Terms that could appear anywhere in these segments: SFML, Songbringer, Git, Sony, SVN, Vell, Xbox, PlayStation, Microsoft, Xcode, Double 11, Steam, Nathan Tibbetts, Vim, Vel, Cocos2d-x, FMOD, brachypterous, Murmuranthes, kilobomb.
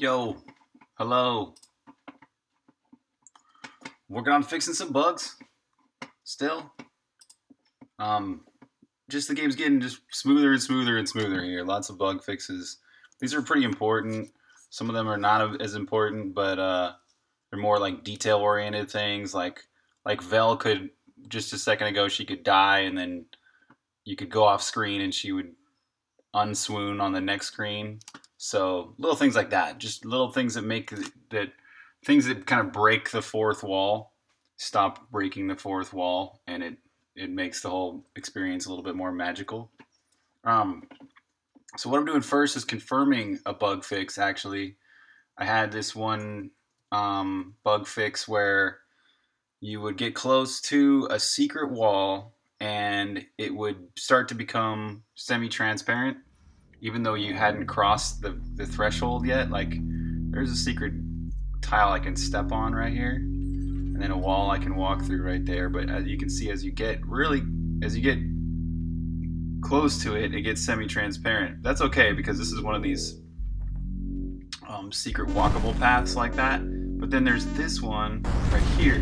Yo, hello. Working on fixing some bugs still. Just the game's getting just smoother and smoother and smoother here. Lots of bug fixes. These are pretty important. Some of them are not as important, but they're more like detail-oriented things. Like Vel could, just a second ago, she could die, and then you could go off screen and she would unswoon on the next screen. So little things like that, just little things that make that things that kind of break the fourth wall, stop breaking the fourth wall, and it makes the whole experience a little bit more magical. So what I'm doing first is confirming a bug fix. Actually, I had this one bug fix where you would get close to a secret wall and it would start to become semi-transparent, even though you hadn't crossed the threshold yet. Like, there's a secret tile I can step on right here, and then a wall I can walk through right there. But as you can see, as you get close to it, it gets semi-transparent. That's okay, because this is one of these secret walkable paths like that. But then there's this one right here.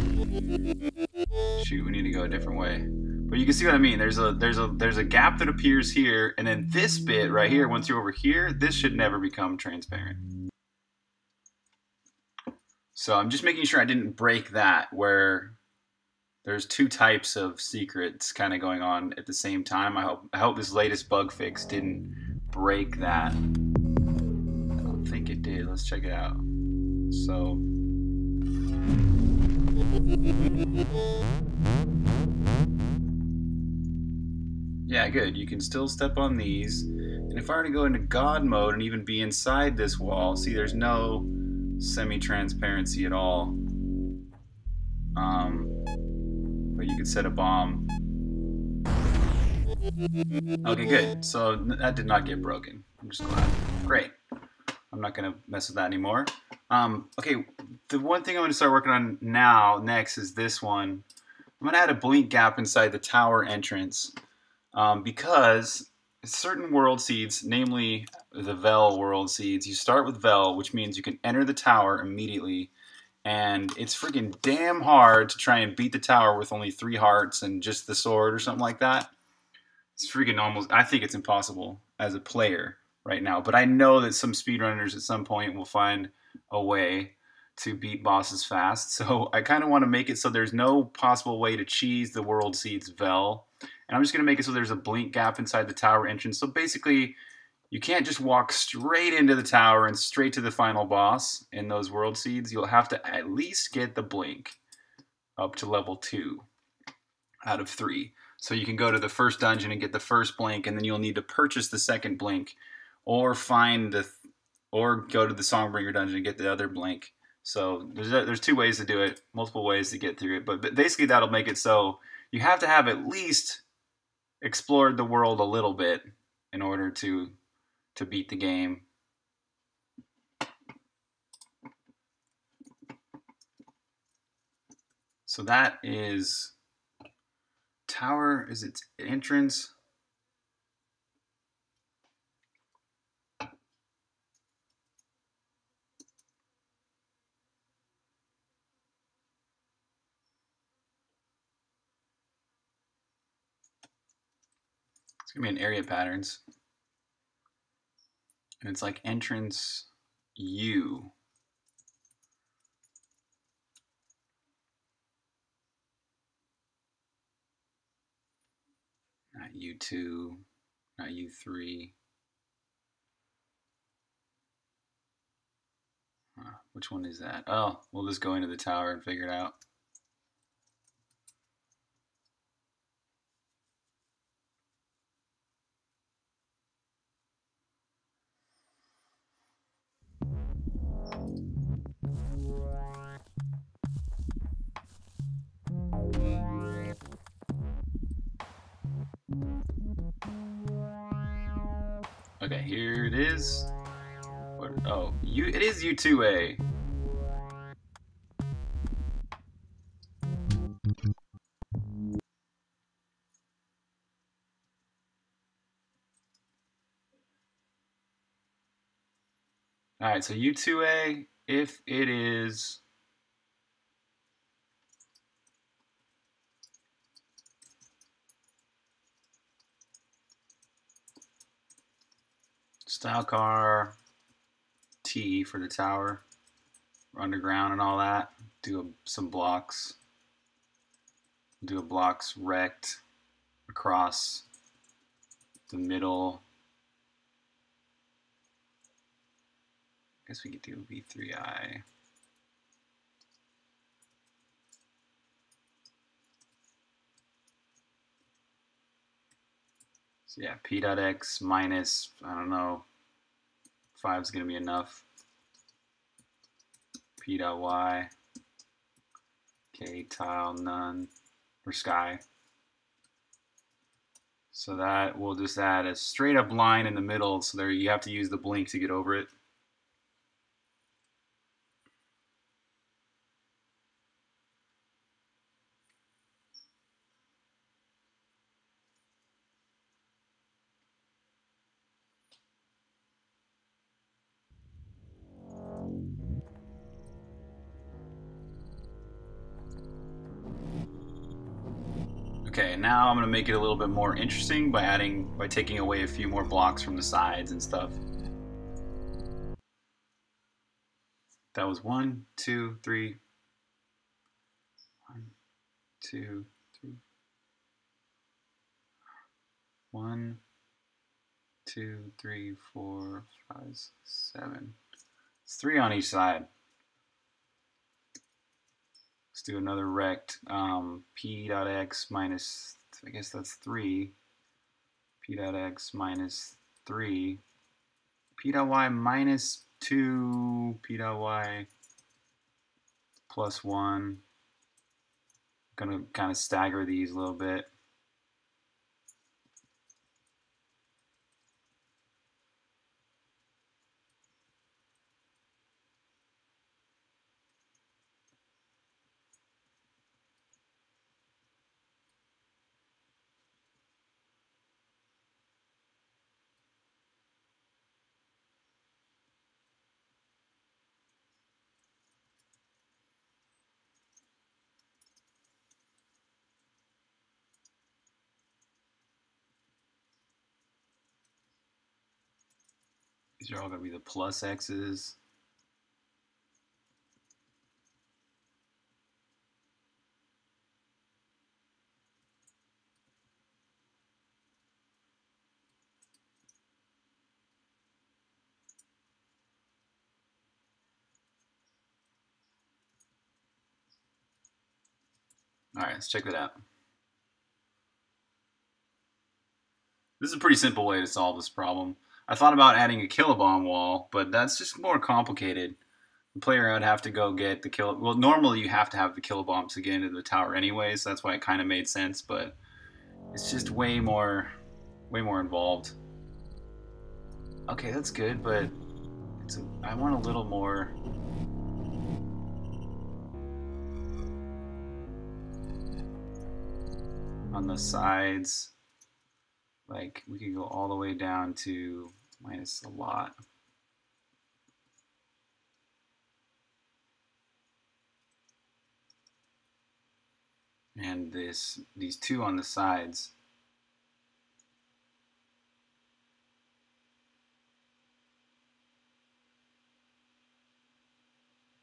Shoot, we need to go a different way. But you can see what I mean. There's a gap that appears here, and then this bit right here, once you're over here, this should never become transparent. So I'm just making sure I didn't break that, where there's two types of secrets kind of going on at the same time. I hope this latest bug fix didn't break that. I don't think it did. Let's check it out. So yeah, good. You can still step on these. And if I were to go into God mode and even be inside this wall, see, there's no semi-transparency at all. But you could set a bomb. Okay, good. So that did not get broken. I'm just glad. Great. I'm not going to mess with that anymore. Okay, the one thing I'm going to start working on next is this one. I'm going to add a blink gap inside the tower entrance. Because certain world seeds, namely the Vell world seeds, you start with Vell, which means you can enter the tower immediately, and it's freaking damn hard to try and beat the tower with only 3 hearts and just the sword or something like that. It's freaking almost, I think it's impossible as a player right now, but I know that some speedrunners at some point will find a way to beat bosses fast, so I kind of want to make it so there's no possible way to cheese the world seeds Vell. And I'm just going to make it so there's a blink gap inside the tower entrance. So basically, you can't just walk straight into the tower and straight to the final boss in those world seeds. You'll have to at least get the blink up to level 2 out of 3. So you can go to the first dungeon and get the first blink, and then you'll need to purchase the second blink, or find the or go to the Songbringer dungeon and get the other blink. So there's 2 ways to do it, multiple ways to get through it, but basically that'll make it so you have to have at least explored the world a little bit in order to beat the game. So that is tower, is its entrance. I mean, area patterns, and it's like entrance U. Not U2, not U3. Which one is that? Oh, we'll just go into the tower and figure it out. Okay, here it is. What, oh, it is U2A. All right, so U2A, if it is stylecar T for the tower, underground and all that, do some blocks, do a blocks rect across the middle. I guess we could do V3I. So yeah, P.x minus, I don't know, 5 is going to be enough. P.y, K tile none, for sky. So that we'll just add a straight up line in the middle, so there you have to use the blink to get over it. Now I'm going to make it a little bit more interesting by taking away a few more blocks from the sides and stuff. That was 1, 2, 3. 1, 2, 3. 1, 2, 3, 4, 5, 6, 7. It's 3 on each side. Let's do another rect. P.x minus, I guess that's 3. P.x minus 3. P.y minus 2. P.y plus 1. I'm going to kind of stagger these a little bit. These are all going to be the plus X's. All right, let's check that out. This is a pretty simple way to solve this problem. I thought about adding a kilobomb wall, but that's just more complicated. The player would have to go get the kill. Well, normally you have to have the kilobombs to get into the tower anyway, so that's why it kind of made sense. But it's just way more involved. Okay, that's good, but it's I want a little more. On the sides, like we could go all the way down to minus a lot. And these 2 on the sides.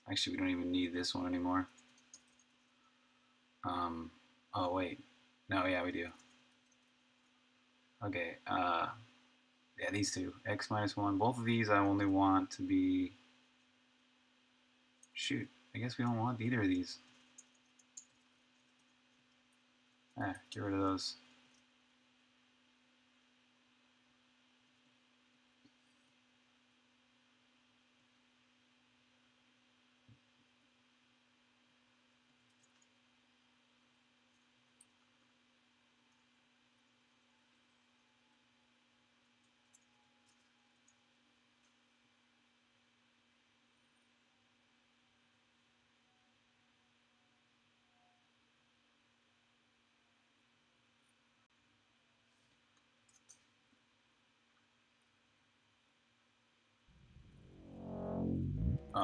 Actually, we don't even need this one anymore. Oh wait. No, yeah, we do. Okay, yeah, these 2, x minus 1. Both of these I only want to be, shoot, I guess we don't want either of these. Ah, get rid of those.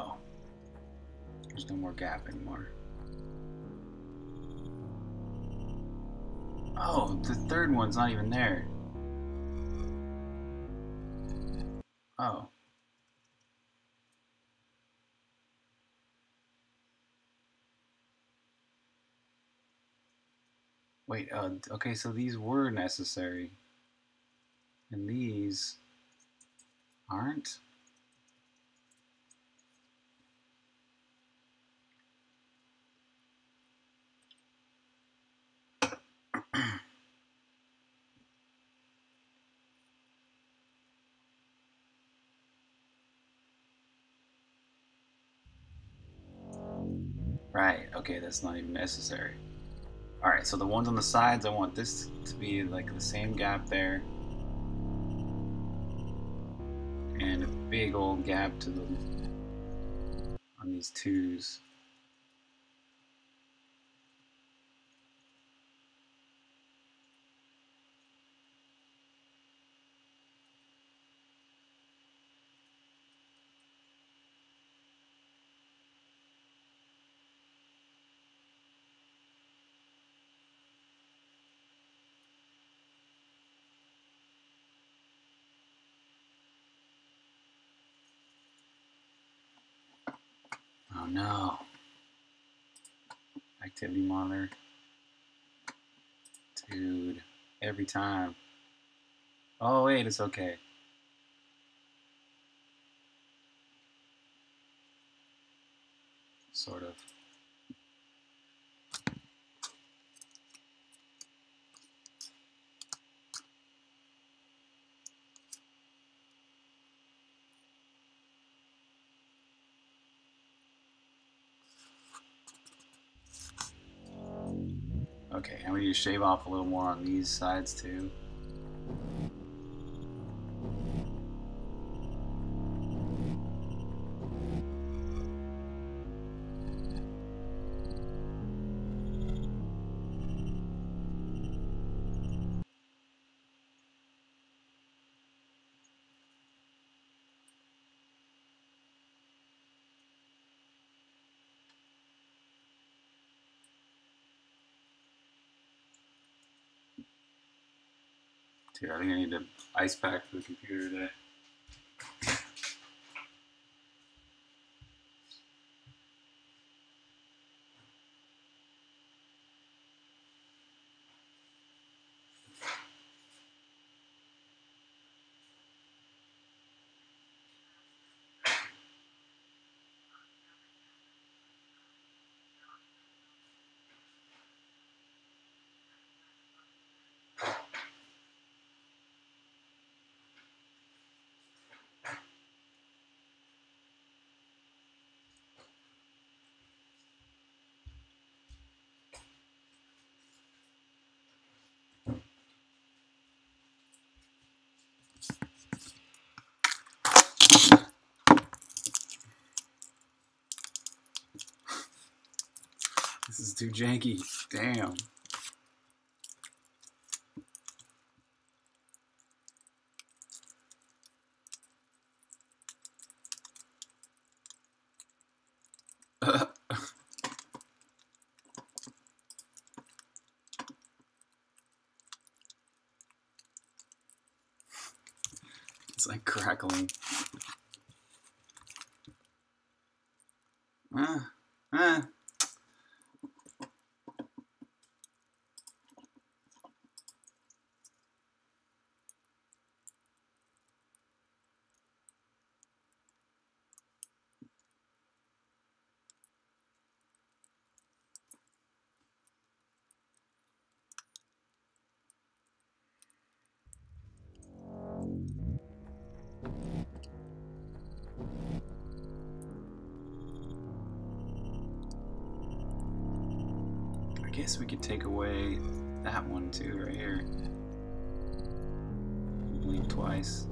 Oh, there's no more gap anymore. Oh, the third one's not even there. Oh. Wait, okay, so these were necessary. And these aren't? Right, okay, that's not even necessary. Alright, so the ones on the sides, I want this to be like the same gap there. And a big old gap to the on these twos. No. Activity monitor. Dude, every time. Oh, wait, it's okay. Sort of. Okay, and we need to shave off a little more on these sides too. Dude, I think I need to ice pack for the computer today. This is too janky. Damn. It's like crackling. I guess we could take away that one too, right here. Blink twice.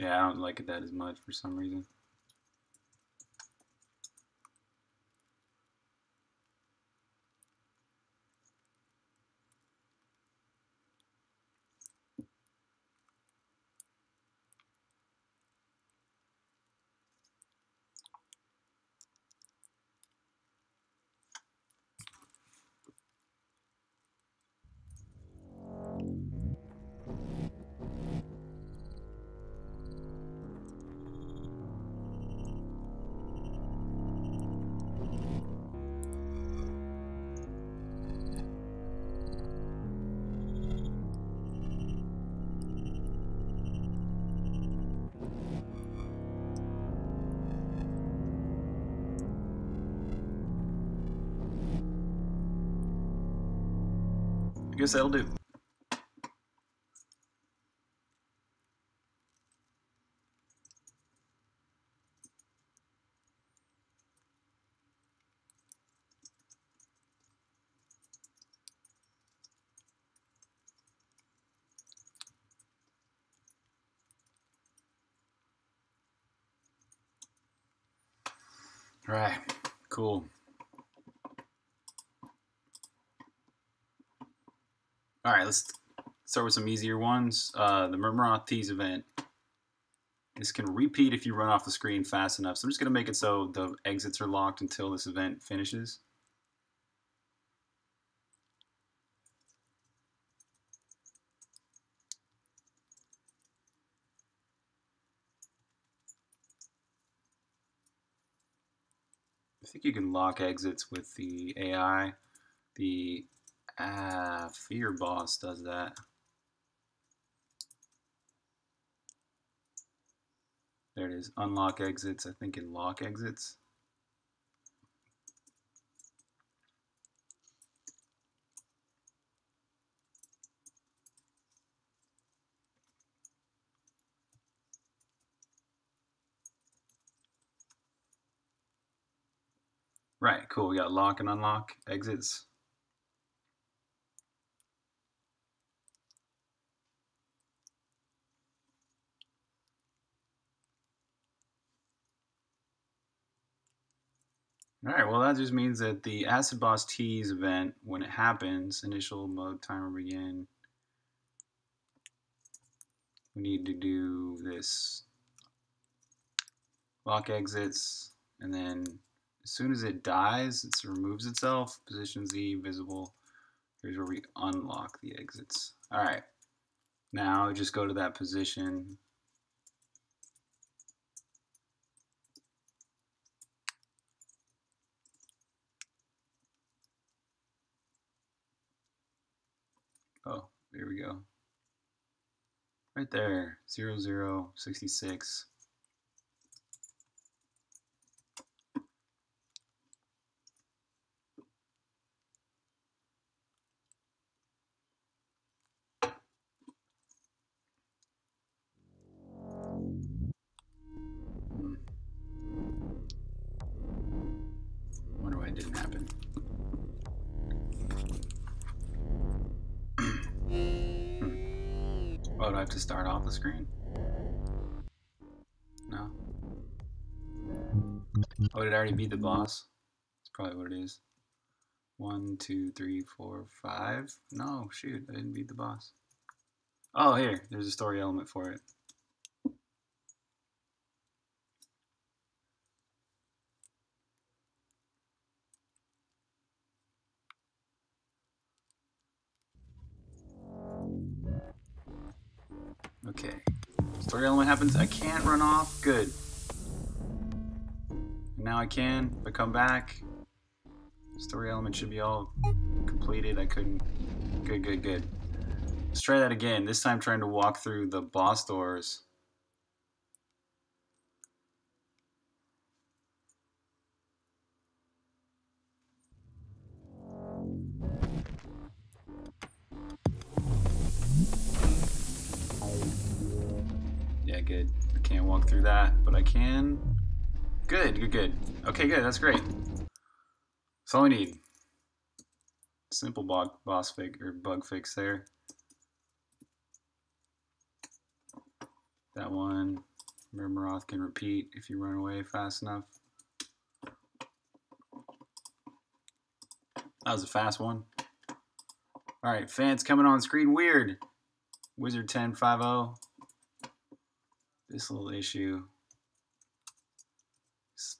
Yeah, I don't like it that as much for some reason. I guess that'll do. All right, cool. All right, let's start with some easier ones. The Murmuranthes event. This can repeat if you run off the screen fast enough. So I'm just going to make it so the exits are locked until this event finishes. I think you can lock exits with the AI. The Fear Boss does that. There it is. Unlock exits. I think in lock exits. Right, cool. We got lock and unlock exits. All right, well, that just means that the Acid Boss Tease event, when it happens, initial mode timer begin, we need to do this lock exits, and then as soon as it dies, it removes itself, position Z, visible. Here's where we unlock the exits. All right, now just go to that position. Oh, there we go. Right there, 0066. Wonder why it didn't happen. Oh, do I have to start off the screen? No. Oh, did I already beat the boss? That's probably what it is. 1, 2, 3, 4, 5. No, shoot, I didn't beat the boss. Oh, here, there's a story element for it. Okay, story element happens. I can't run off. Good. Now I can. If I come back, story element should be all completed. I couldn't. Good, good, good. Let's try that again. This time trying to walk through the boss doors. Good. I can't walk through that, but I can. Good, good, good. Okay, good. That's great. That's all we need. Simple boss fix or bug fix there. That one. Remember, auth can repeat if you run away fast enough. That was a fast one. All right, fans coming on screen weird. Wizard 1050. This little issue.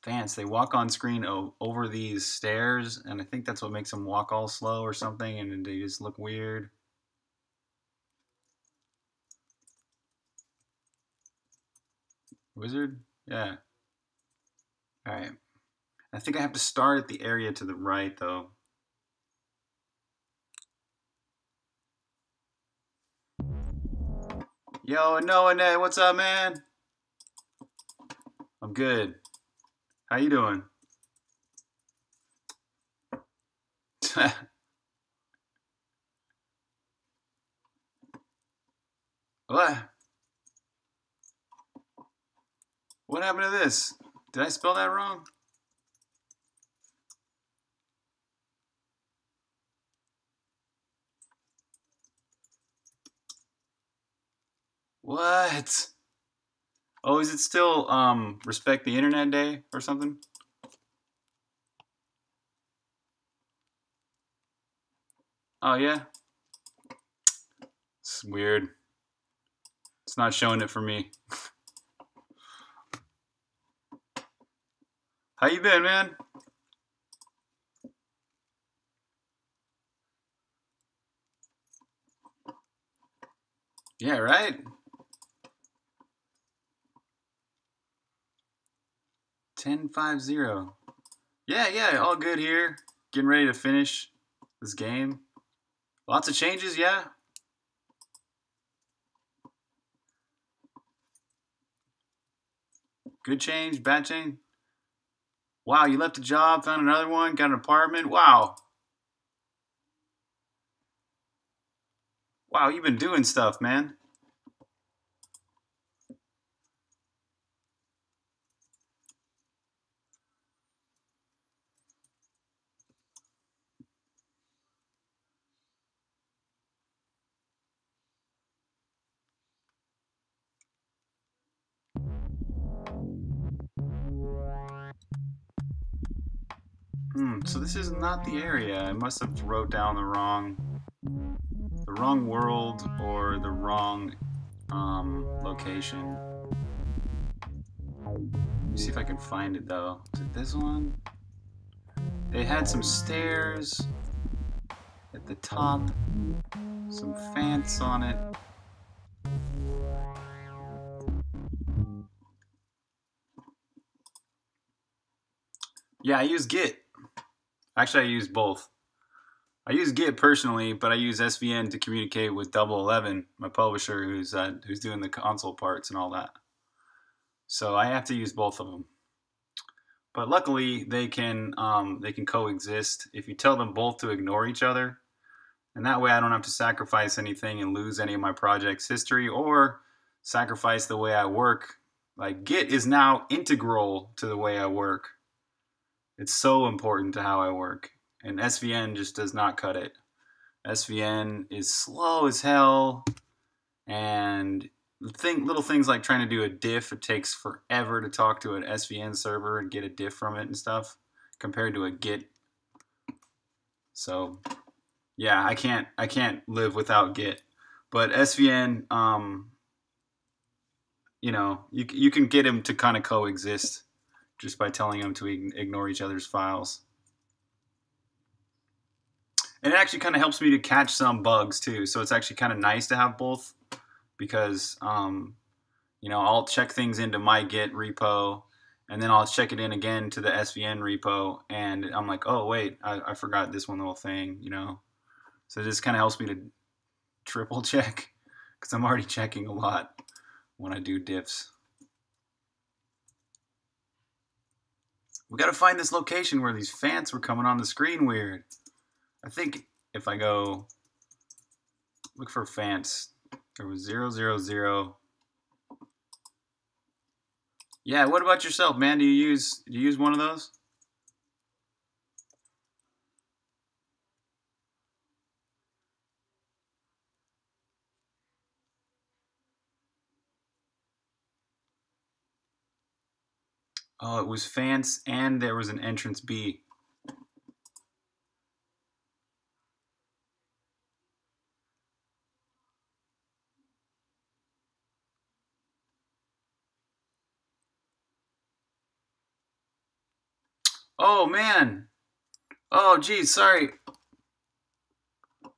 Fans, they walk on screen over these stairs, and I think that's what makes them walk all slow or something, and they just look weird. Wizard? Yeah. All right. I think I have to start at the area to the right, though. Yo, Noah, Nay, what's up, man? I'm good. How you doing? What? What happened to this? Did I spell that wrong? What? Oh, is it still Respect the Internet Day or something? Oh, yeah? It's weird. It's not showing it for me. How you been, man? Yeah, right? 10.50. Yeah, all good here. Getting ready to finish this game. Lots of changes, yeah. Good change, bad change. Wow, you left a job, found another one, got an apartment. Wow. Wow, you've been doing stuff, man. So this is not the area. I must have wrote down the wrong world or the wrong location. Let me see if I can find it though. Is it this one? It had some stairs at the top, some fans on it. Yeah, I use Git. Actually, I use both. I use Git personally, but I use SVN to communicate with Double 11, my publisher, who's doing the console parts and all that. So I have to use both of them. But luckily, they can coexist if you tell them both to ignore each other, and that way I don't have to sacrifice anything and lose any of my project's history or sacrifice the way I work. Like Git is now integral to the way I work. It's so important to how I work, and SVN just does not cut it. SVN is slow as hell, and little things like trying to do a diff, it takes forever to talk to an SVN server and get a diff from it and stuff, compared to a Git. So, yeah, I can't live without Git, but SVN, you know, you can get them to kind of coexist. Just by telling them to ignore each other's files. And it actually kind of helps me to catch some bugs too, so it's actually kind of nice to have both because, you know, I'll check things into my Git repo and then I'll check it in again to the SVN repo and I'm like, oh wait, I forgot this one little thing, you know. So it just kind of helps me to triple check because I'm already checking a lot when I do diffs. We gotta find this location where these fans were coming on the screen weird. I think if I go look for fans, there was 000. Yeah, what about yourself, man? Do you use one of those? Oh, it was fans and there was an entrance B. Oh, man. Oh, geez, sorry.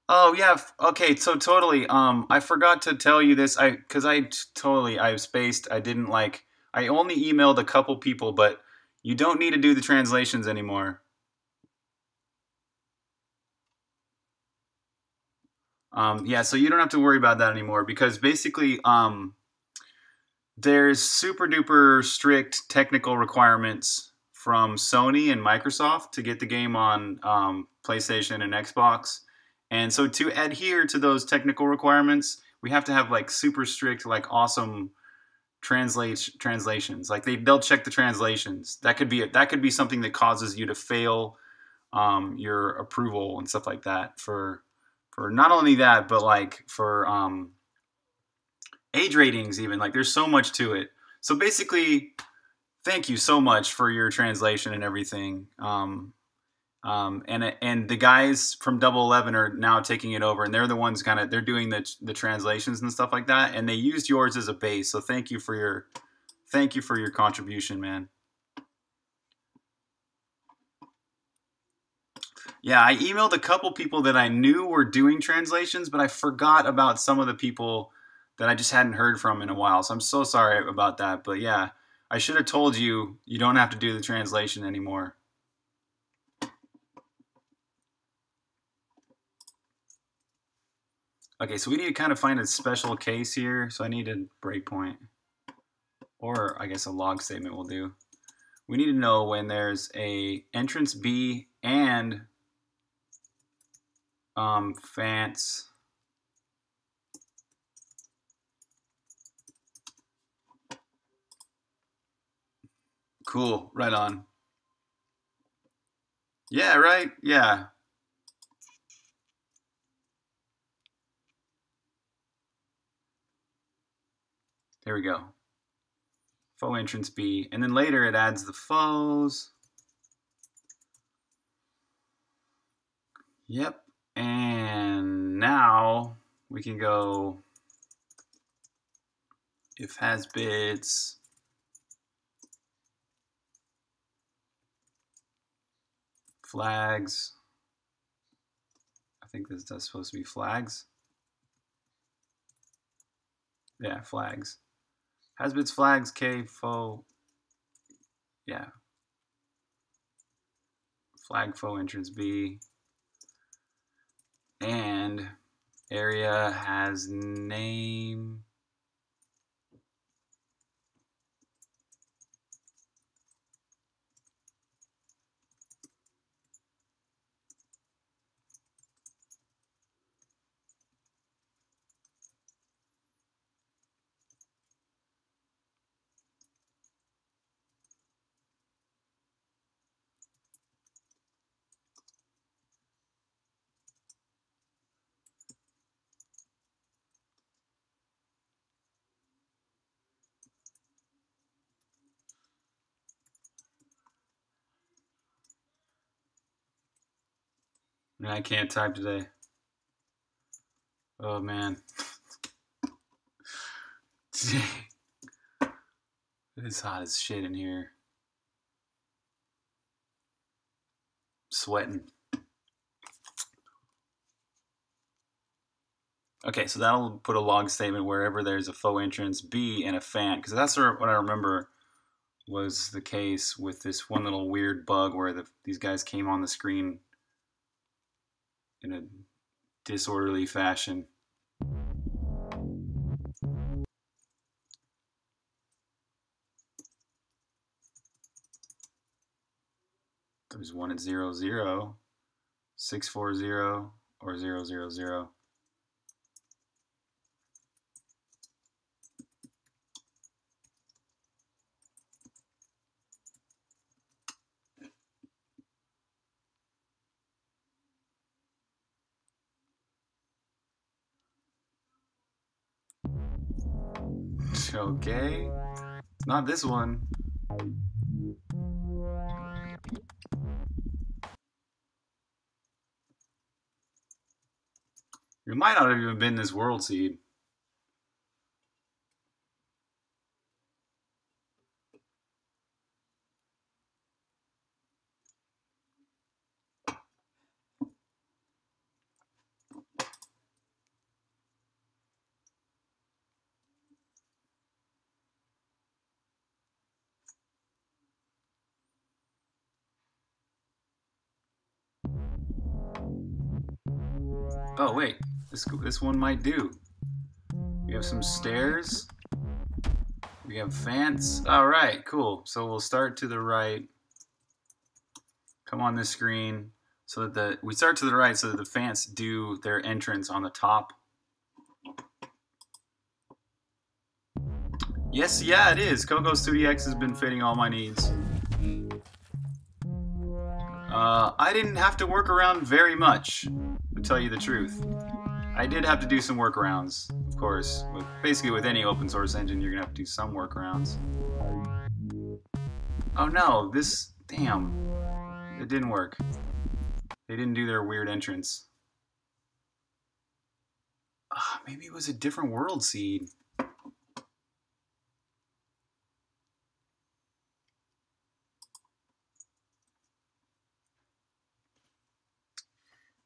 Oh, yeah. Okay, so totally. I forgot to tell you this. I've spaced. I didn't like... I only emailed a couple people, but you don't need to do the translations anymore. Yeah, so you don't have to worry about that anymore because basically there's super duper strict technical requirements from Sony and Microsoft to get the game on PlayStation and Xbox. And so to adhere to those technical requirements, we have to have like super strict, like awesome translations. Like they'll check the translations. That could be something that causes you to fail your approval and stuff like that for not only that, but like for age ratings even. Like there's so much to it. So basically, thank you so much for your translation and everything. And the guys from Double 11 are now taking it over, and they're the ones kind of doing the translations and stuff like that. And they used yours as a base, so thank you for your contribution, man. Yeah, I emailed a couple people that I knew were doing translations, but I forgot about some of the people that I just hadn't heard from in a while. So I'm so sorry about that. But yeah, I should have told you you don't have to do the translation anymore. Okay, so we need to kind of find a special case here. So I need a breakpoint, or I guess a log statement will do. We need to know when there's a entrance B and fans. Cool, right on. Yeah, right, yeah. There we go. Faux entrance B. And then later it adds the faux. Yep. And now we can go if has bits. Flags. I think this is supposed to be flags. Yeah, flags. Hasbits flags K faux. Yeah. Flag faux entrance B. And area has name. Man, I can't type today. Oh, man. It's hot as shit in here. Sweating. Okay, so that'll put a log statement wherever there's a faux entrance B and a fan, because that's what I remember was the case with this one little weird bug where these guys came on the screen in a disorderly fashion. There's one at 00, 640, or 000. Okay, not this one. It might not have even been this world seed. Oh wait, this one might do. We have some stairs. We have fence. All right, cool. So we'll start to the right. Come on this screen so that we start to the right so that the fence do their entrance on the top. Yes, yeah, it is. Cocos2d-x has been fitting all my needs. I didn't have to work around very much. Tell you the truth, I did have to do some workarounds, of course. Basically with any open source engine, you're gonna have to do some workarounds. Oh no, this, damn, it didn't work. They didn't do their weird entrance. Maybe it was a different world seed.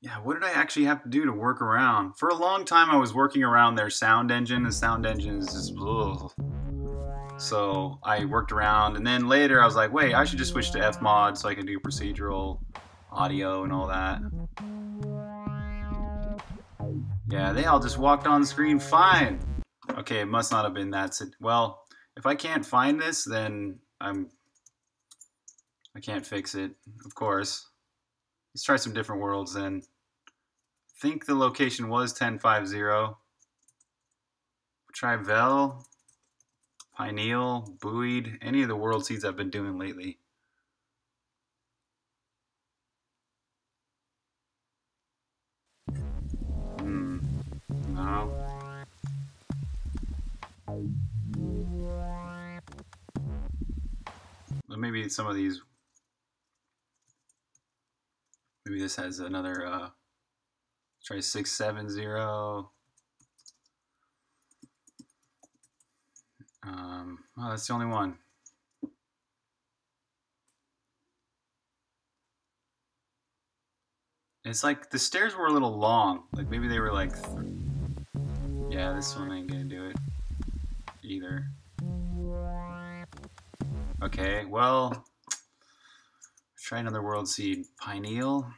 Yeah, what did I actually have to do to work around? For a long time, I was working around their sound engine. The sound engine is just ugh. So I worked around, and then later I was like, wait, I should just switch to FMOD so I can do procedural audio and all that. Yeah, they all just walked on the screen fine. Okay, it must not have been that. Well, if I can't find this, then I can't fix it, of course. Let's try some different worlds then. I think the location was 1050. We'll try Vell, Pineal, Buoyed, any of the world seeds I've been doing lately. No. Well, maybe some of these. Maybe this has another. Try 670. Oh, that's the only one. It's like the stairs were a little long. Like maybe they were like. Yeah, this one ain't gonna do it either. Okay, well, let's try another world seed. Pineal.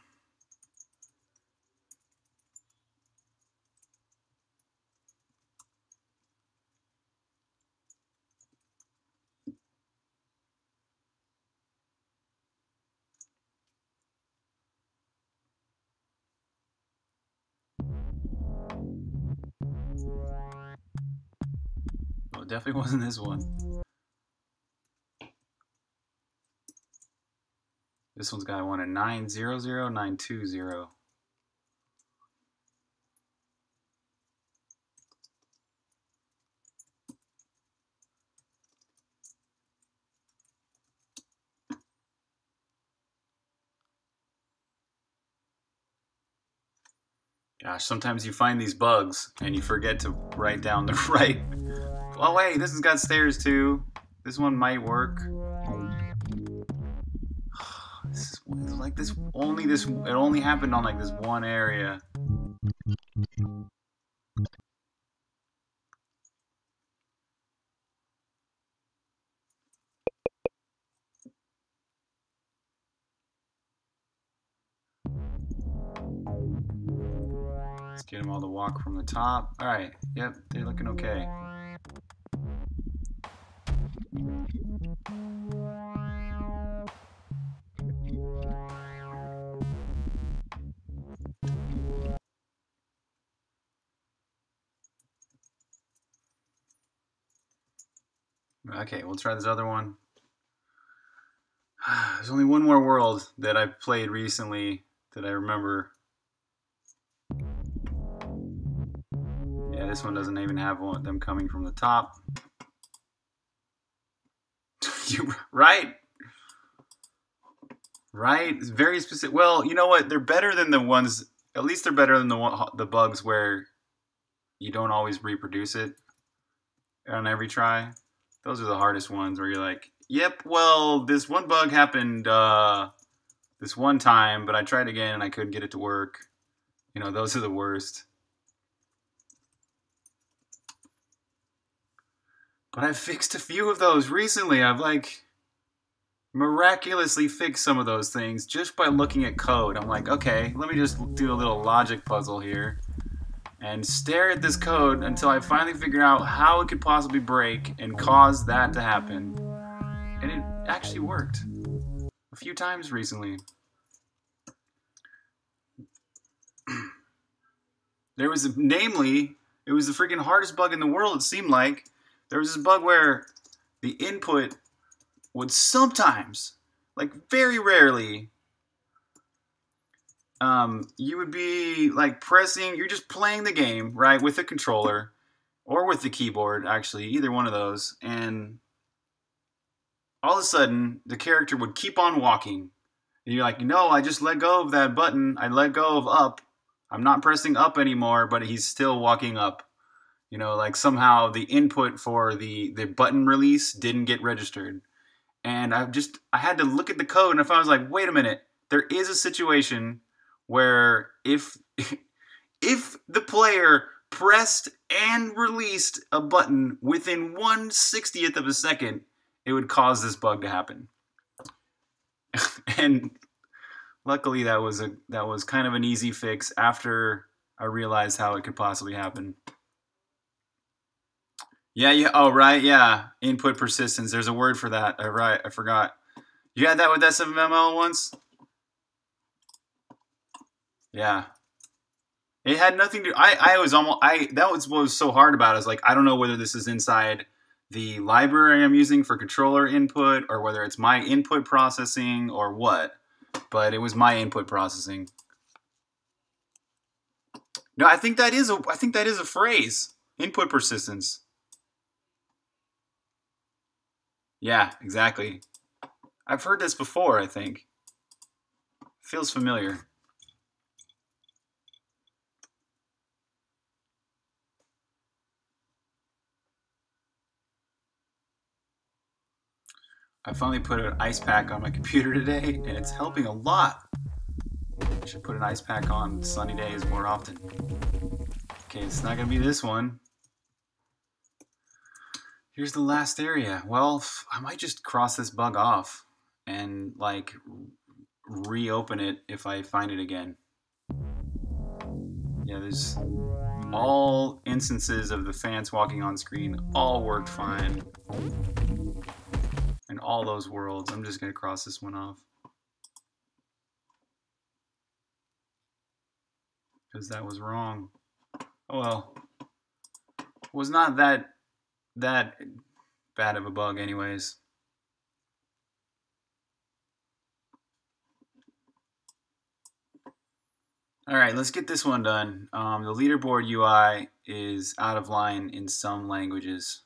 Definitely wasn't this one. This one's got one at 900, 920. Gosh, sometimes you find these bugs and you forget to write down the right. Oh wait, this has got stairs too. This one might work. This is like this. Only this. It only happened on like this one area. Let's get them all to walk from the top. All right. Yep, they're looking okay. Okay, we'll try this other one. There's only one more world that I played recently that I remember. Yeah, this one doesn't even have one of them coming from the top. You right? Right? It's very specific. Well, you know what? They're better than the ones, at least they're better than the bugs where you don't always reproduce it on every try. Those are the hardest ones where you're like, yep, well, this one bug happened this one time, but I tried again and I couldn't get it to work. You know, those are the worst. But I fixed a few of those recently. I've like miraculously fixed some of those things just by looking at code. I'm like, okay, let me just do a little logic puzzle here and stare at this code until I finally figure out how it could possibly break and cause that to happen. And it actually worked a few times recently. There was, namely, it was the freaking hardest bug in the world, it seemed like. There was this bug where the input would sometimes, like very rarely, you would be like pressing, you're just playing the game, right, with a controller or with the keyboard, actually, either one of those, and all of a sudden the character would keep on walking. And you're like, no, I just let go of that button, I let go of up, I'm not pressing up anymore, but he's still walking up. You know, like somehow the input for the button release didn't get registered. And I had to look at the code and I was like, wait a minute, there is a situation where if the player pressed and released a button within 1/60th of a second, it would cause this bug to happen. And luckily that was kind of an easy fix after I realized how it could possibly happen. Yeah, oh, right, yeah. Input persistence, there's a word for that. Oh, right, I forgot. You had that with SFML once? Yeah. It had nothing to, that was what was so hard about it. I was like, I don't know whether this is inside the library I'm using for controller input or whether it's my input processing or what, but it was my input processing. No, I think that is a phrase, input persistence. Yeah, exactly. I've heard this before, I think. Feels familiar. I finally put an ice pack on my computer today, and it's helping a lot. I should put an ice pack on sunny days more often. Okay, it's not gonna be this one. Here's the last area. Well, I might just cross this bug off and like reopen it if I find it again. Yeah, there's all instances of the fans walking on screen all worked fine. In all those worlds, I'm just gonna cross this one off. Because that was wrong. Oh well, it was not that bad of a bug anyways. All right, let's get this one done. The leaderboard UI is out of line in some languages.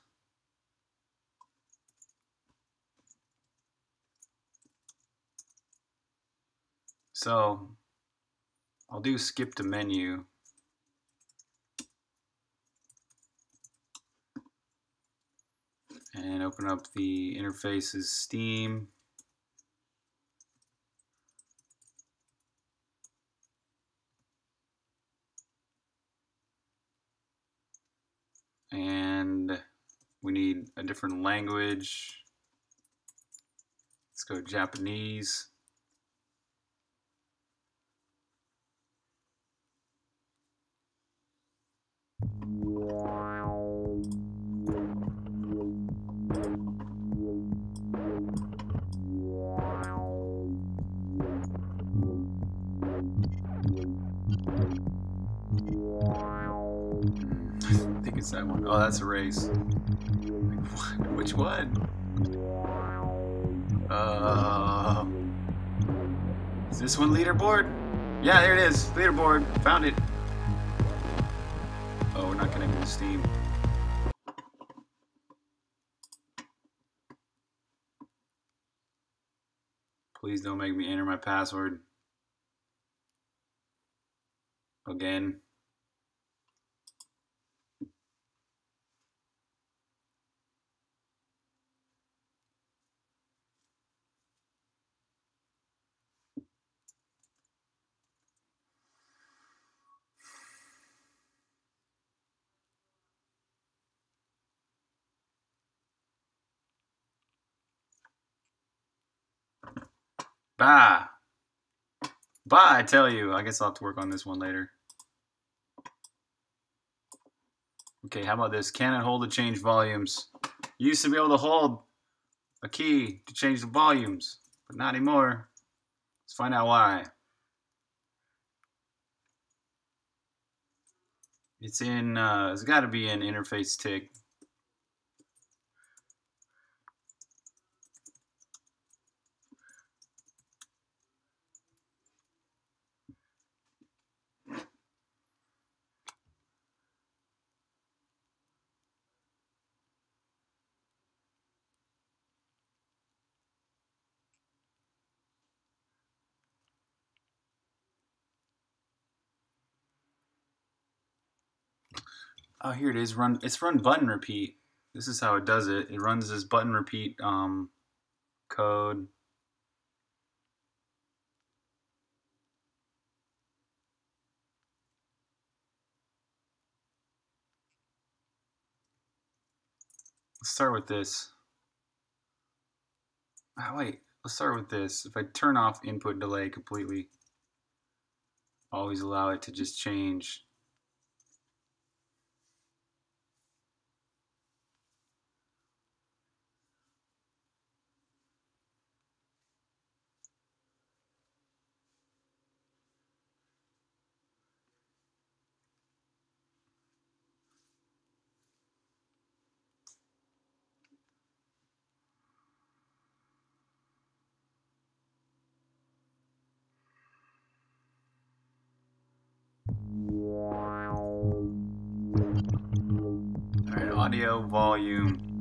So I'll do skip to menu. And open up the interfaces Steam. And we need a different language. Let's go Japanese. That one. Oh, that's a race. What? Which one? Is this one leaderboard? Yeah, there it is. Leaderboard. Found it. Oh, we're not connecting to Steam. Please don't make me enter my password. Again. Bah! Bah, I tell you. I guess I'll have to work on this one later. Okay, how about this? Can it hold to change volumes? You used to be able to hold a key to change the volumes, but not anymore. Let's find out why. It's in, it's got to be an interface tick. Oh, here it is. Run. It's run button repeat. This is how it does it. It runs this button repeat code. Let's start with this. Oh, wait. Let's start with this. If I turn off input delay completely, always allow it to just change. Audio volume.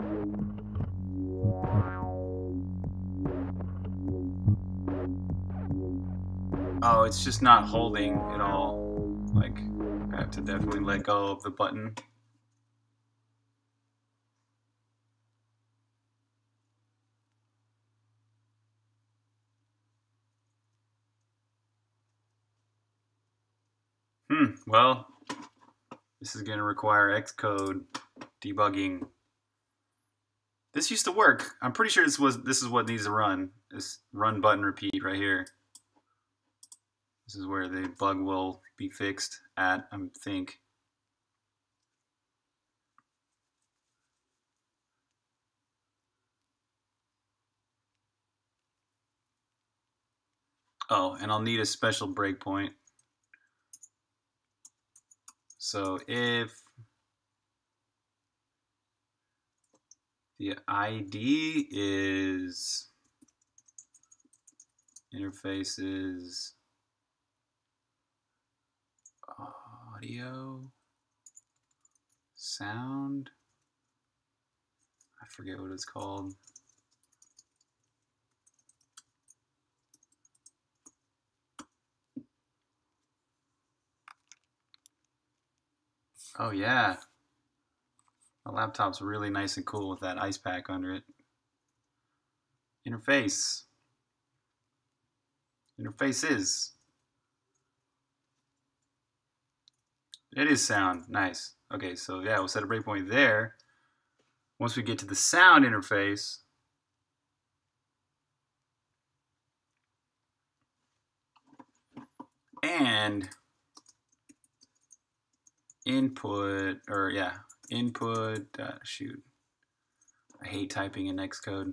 Oh, it's just not holding at all. Like, I have to definitely let go of the button. Well, this is going to require Xcode debugging. This used to work. I'm pretty sure this is what needs to run. This run button repeat right here. This is where the bug will be fixed at, I think. Oh, and I'll need a special breakpoint. So if the ID is interfaces audio sound, I forget what it's called. Oh yeah. My laptop's really nice and cool with that ice pack under it. Interface. Interfaces. It is sound. Nice. Okay, so yeah, we'll set a breakpoint there. Once we get to the sound interface, and input, or yeah, input, shoot, I hate typing in Xcode.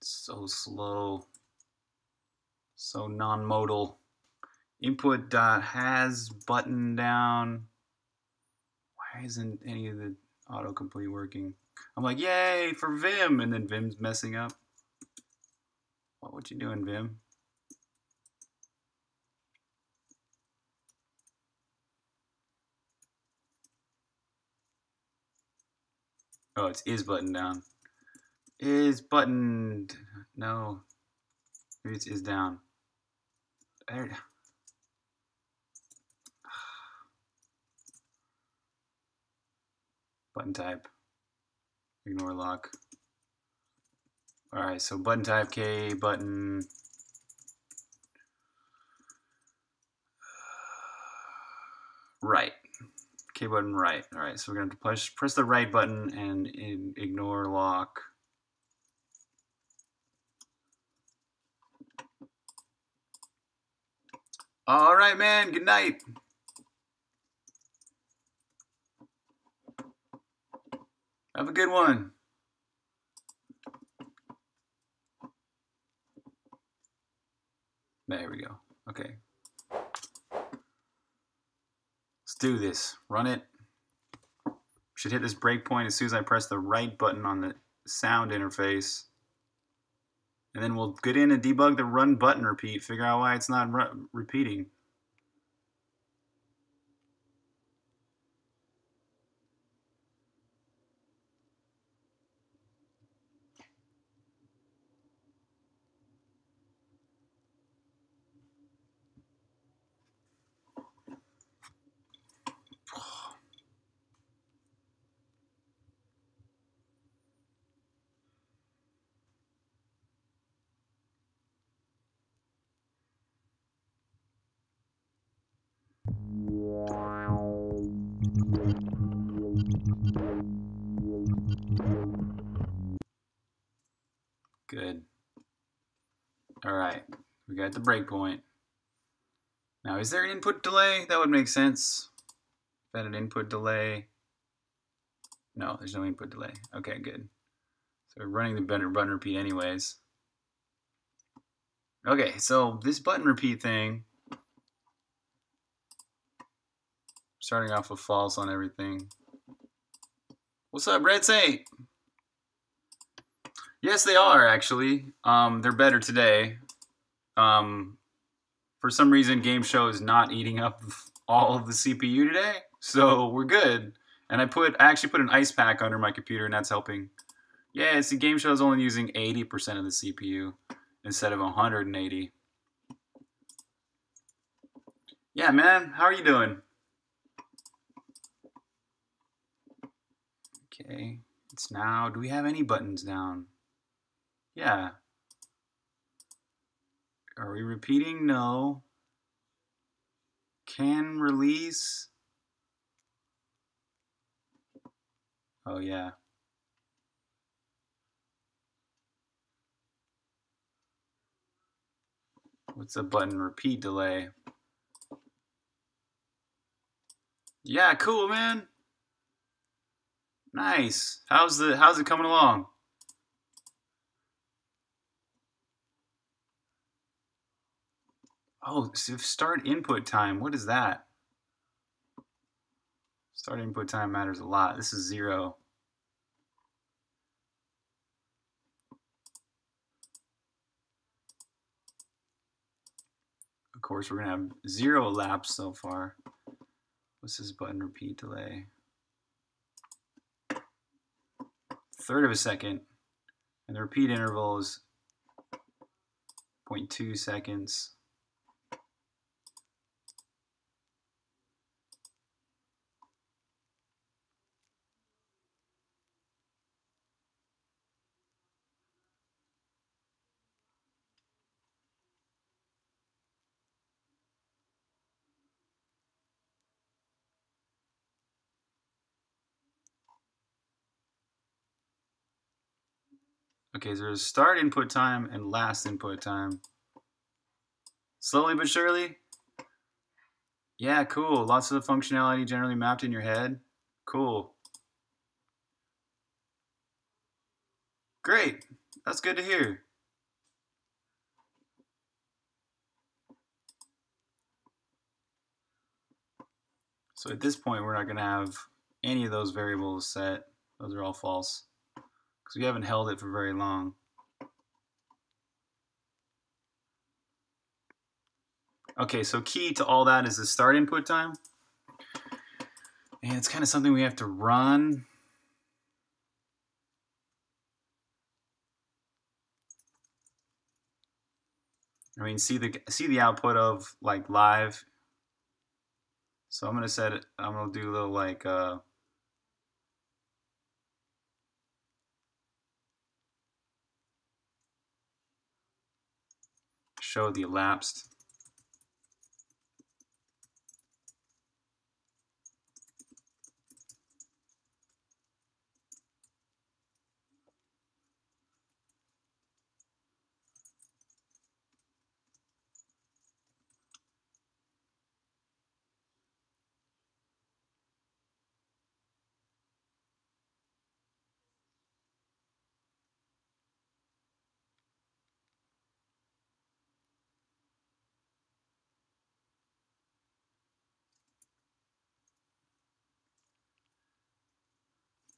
It's so slow, so non-modal. Input dot has button down. Why isn't any of the autocomplete working? I'm like, yay for Vim, and then Vim's messing up. What you doing, Vim? Oh, it's is button down. Is buttoned. No. Roots is down. There it is. Button type, ignore lock. All right, so button type K button. Right, K button right. All right, so we're going to press the right button and ignore lock. All right, man, good night. Have a good one. There we go. Okay. Let's do this. Run it. Should hit this breakpoint as soon as I press the right button on the sound interface. And then we'll get in and debug the run button repeat, figure out why it's not repeating. Good. All right, we got the breakpoint. Now, is there an input delay? That would make sense. Is that an input delay? No, there's no input delay. Okay, good. So we're running the button repeat anyways. Okay, so this button repeat thing, starting off with false on everything. What's up, Red Saint? Yes, they are, actually. They're better today. For some reason, Game Show is not eating up all of the CPU today, so we're good. And I actually put an ice pack under my computer, and that's helping. Yeah, see, Game Show is only using 80% of the CPU instead of 180. Yeah, man, how are you doing? Okay, it's now. Do we have any buttons down? Yeah. Are we repeating? No. Can release? Oh, yeah. What's a button repeat delay? Yeah, cool, man. Nice. How's it coming along? Oh, so start input time. What is that? Start input time matters a lot. This is 0. Of course, we're going to have 0 elapsed so far. What's this button repeat delay? 1/3 of a second. And the repeat interval is 0.2 seconds. Okay, so there's start input time and last input time. Slowly but surely. Yeah, cool. Lots of the functionality generally mapped in your head. Cool. Great. That's good to hear. So at this point, we're not going to have any of those variables set. Those are all false. Because we haven't held it for very long. Okay, so key to all that is the start input time. And it's kind of something we have to run. I mean, see the output of like live. So I'm gonna do a little like show the elapsed.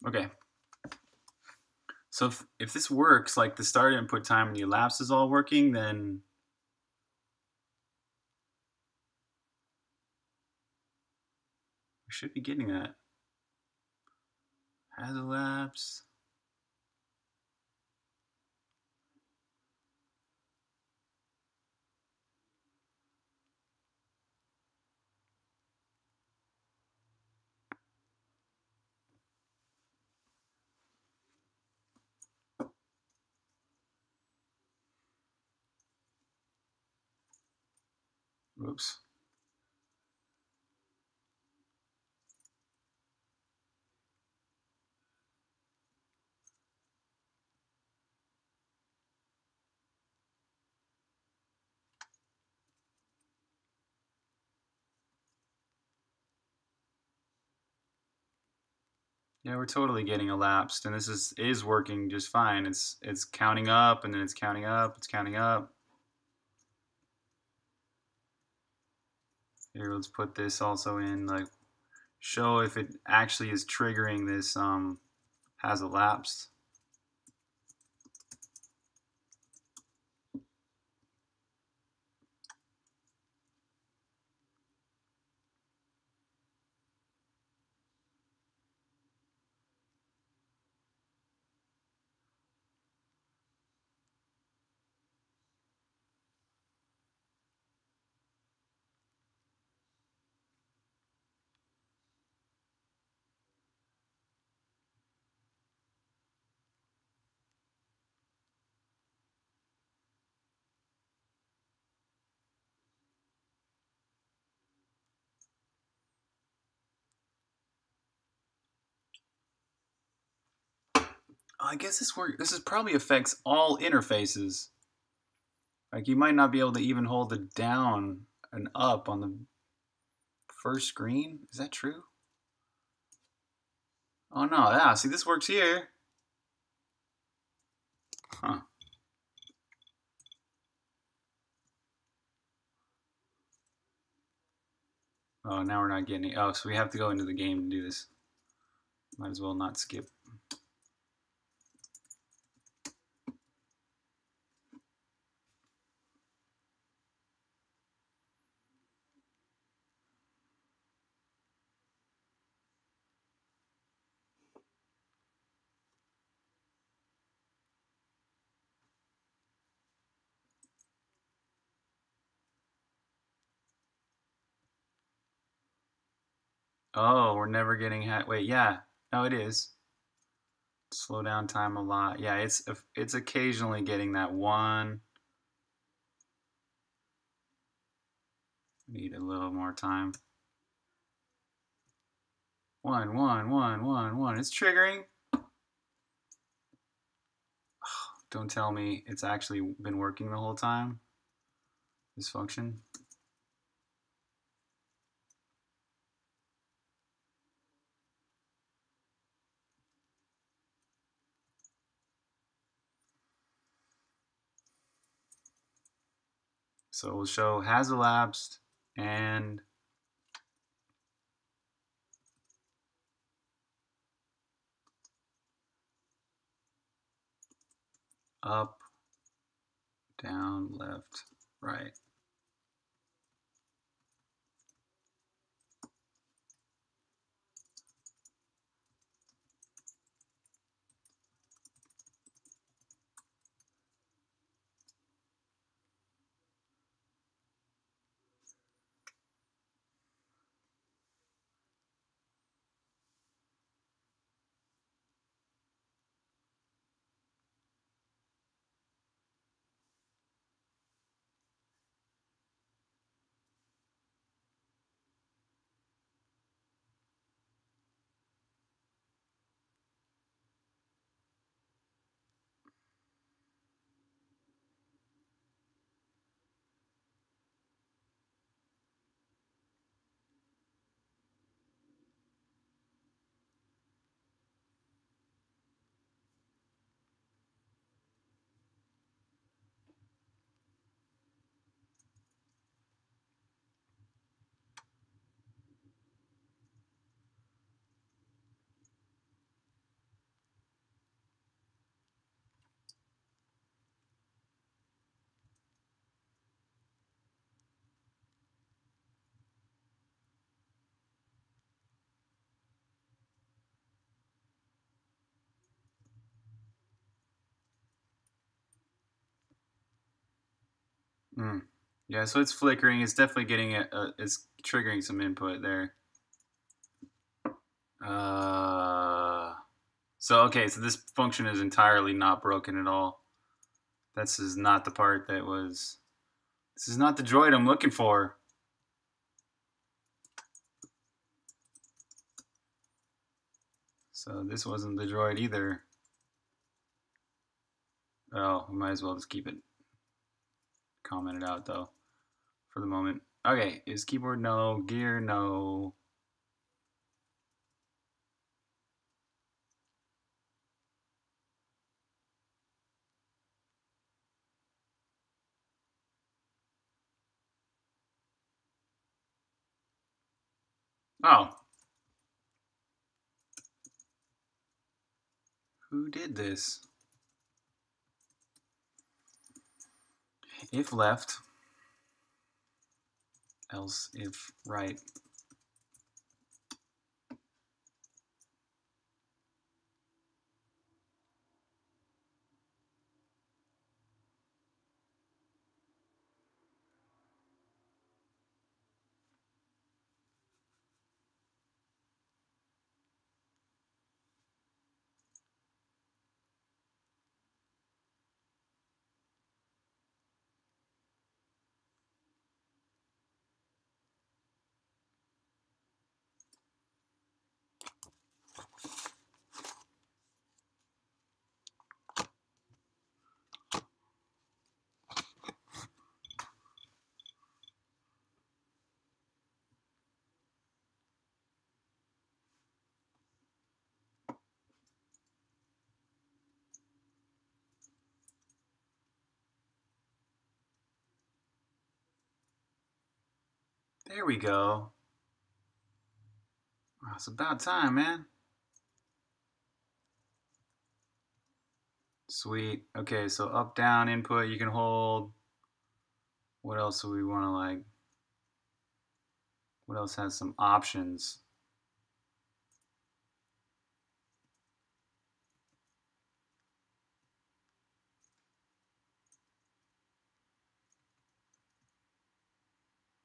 Okay, so if this works, like the start input time and the elapsed is all working, then we should be getting that. Has elapsed. Oops. Yeah, we're totally getting elapsed, and this is working just fine. It's counting up, and then it's counting up, it's counting up. Here, let's put this also in, like, show if it actually is triggering this has elapsed. I guess this work. This is probably affects all interfaces. Like you might not be able to even hold the down and up on the first screen. Is that true? Oh no! Yeah, see, this works here. Huh. Oh, now we're not getting it. Oh, so we have to go into the game to do this. Might as well not skip. Oh, we're never getting wait, yeah. No, it is. Slow down time a lot. Yeah, it's occasionally getting that one. Need a little more time. One. It's triggering. Oh, don't tell me it's actually been working the whole time, this function. So we'll show has elapsed and up, down, left, right. Yeah, so it's flickering. It's definitely getting it. It's triggering some input there. So okay, so this function is entirely not broken at all. This is not the part that was. This is not the droid I'm looking for. So this wasn't the droid either. Oh, we might as well just keep it commented out though for the moment. Okay, is keyboard no, gear no. Oh. Who did this? If left, else if right. There we go. Oh, it's about time, man. Sweet. Okay, so up, down, input, you can hold. What else do we want to like? What else has some options?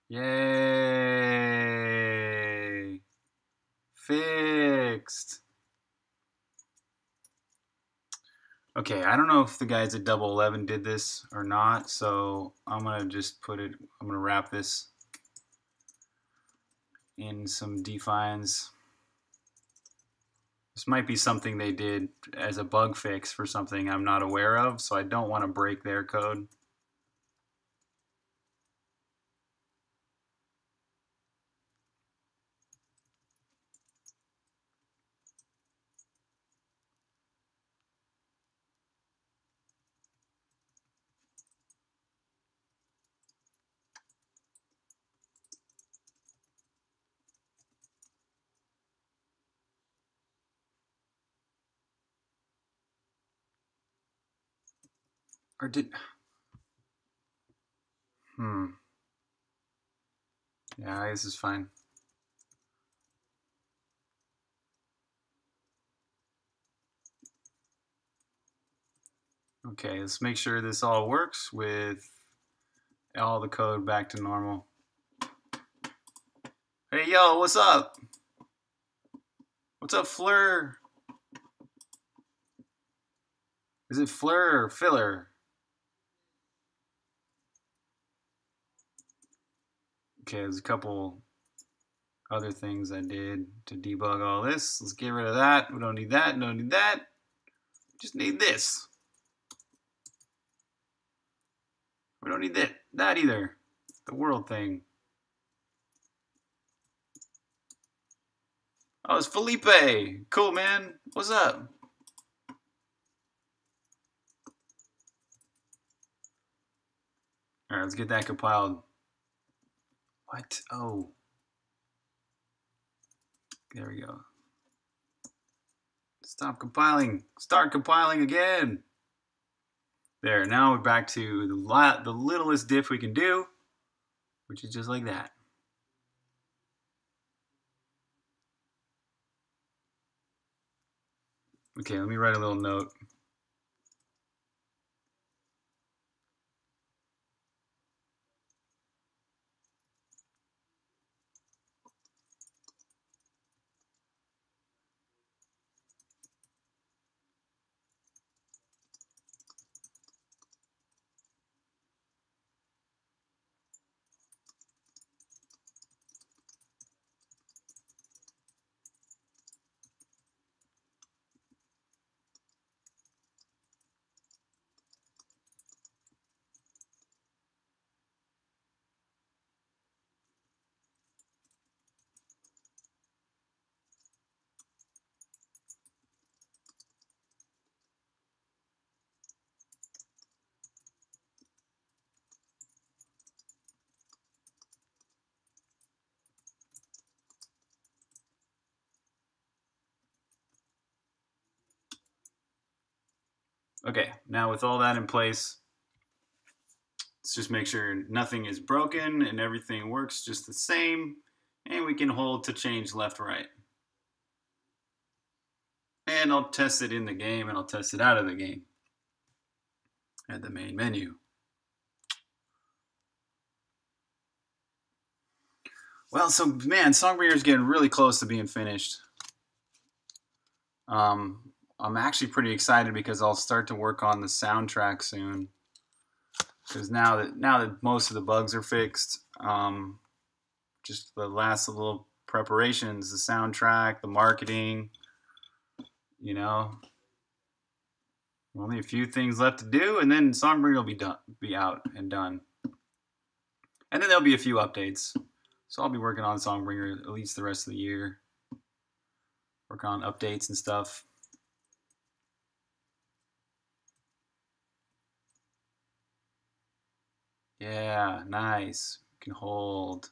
Yay! Fixed! Okay, I don't know if the guys at Double 11 did this or not, so I'm gonna just put it, I'm gonna wrap this in some defines. This might be something they did as a bug fix for something I'm not aware of, so I don't want to break their code. Or did, yeah, this is fine. Okay, let's make sure this all works with all the code back to normal. Hey, yo, what's up? What's up, Fleur? Is it Fleur or Filler? Okay, there's a couple other things I did to debug all this. Let's get rid of that. We don't need that, don't need that. Just need this. We don't need that either. The world thing. Oh, it's Felipe. Cool, man. What's up? All right, let's get that compiled. What? Oh. There we go. Stop compiling. Start compiling again. There, now we're back to the littlest diff we can do, which is just like that. Okay, let me write a little note. Okay, now with all that in place, let's just make sure nothing is broken and everything works just the same, and we can hold to change left, right. And I'll test it in the game and I'll test it out of the game at the main menu. Well, so man, Songbringer is getting really close to being finished. I'm actually pretty excited because I'll start to work on the soundtrack soon. Because now that most of the bugs are fixed, just the last little preparations, the soundtrack, the marketing, you know, only a few things left to do, and then Songbringer will be done, be out and done. And then there'll be a few updates. So I'll be working on Songbringer at least the rest of the year. Work on updates and stuff. Yeah, nice. You can hold.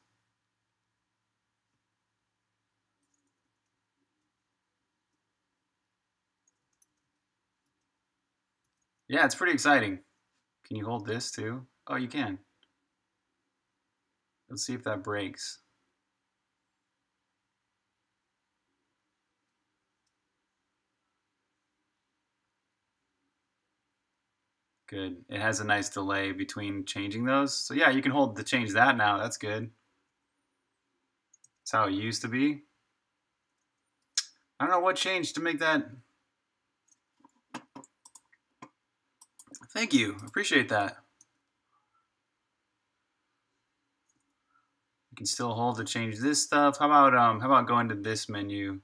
Yeah, it's pretty exciting. Can you hold this too? Oh, you can. Let's see if that breaks. Good. It has a nice delay between changing those. So yeah, you can hold to change that now. That's good. That's how it used to be. I don't know what changed to make that. Thank you. Appreciate that. You can still hold to change this stuff. How about going to this menu?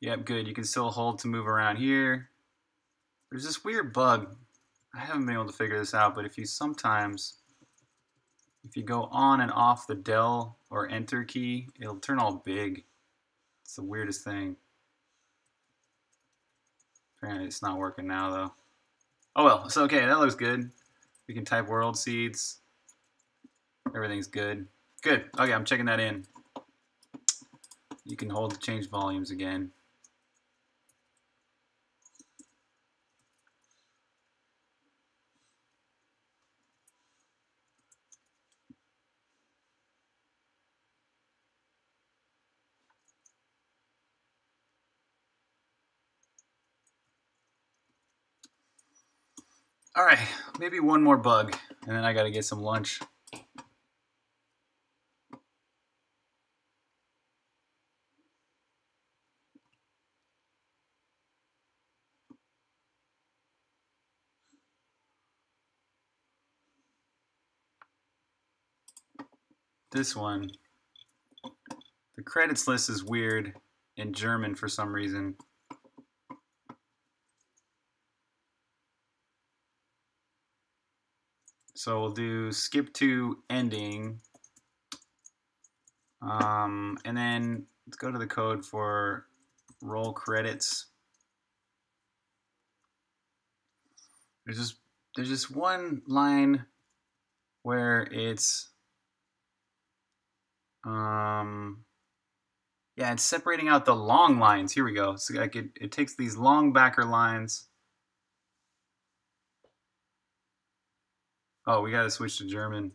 Yep, good. You can still hold to move around here. There's this weird bug. I haven't been able to figure this out, but if you go on and off the del or enter key, it'll turn all big. It's the weirdest thing. Apparently it's not working now though. Oh well, it's okay, that looks good. We can type world seeds. Everything's good. Good, okay, I'm checking that in. You can hold to change volumes again. All right, maybe one more bug, and then I gotta get some lunch. This one, the credits list is weird in German for some reason. So we'll do skip to ending, and then let's go to the code for roll credits. There's just one line where it's yeah, it's separating out the long lines. Here we go. So like it takes these long backer lines. Oh, we gotta switch to German.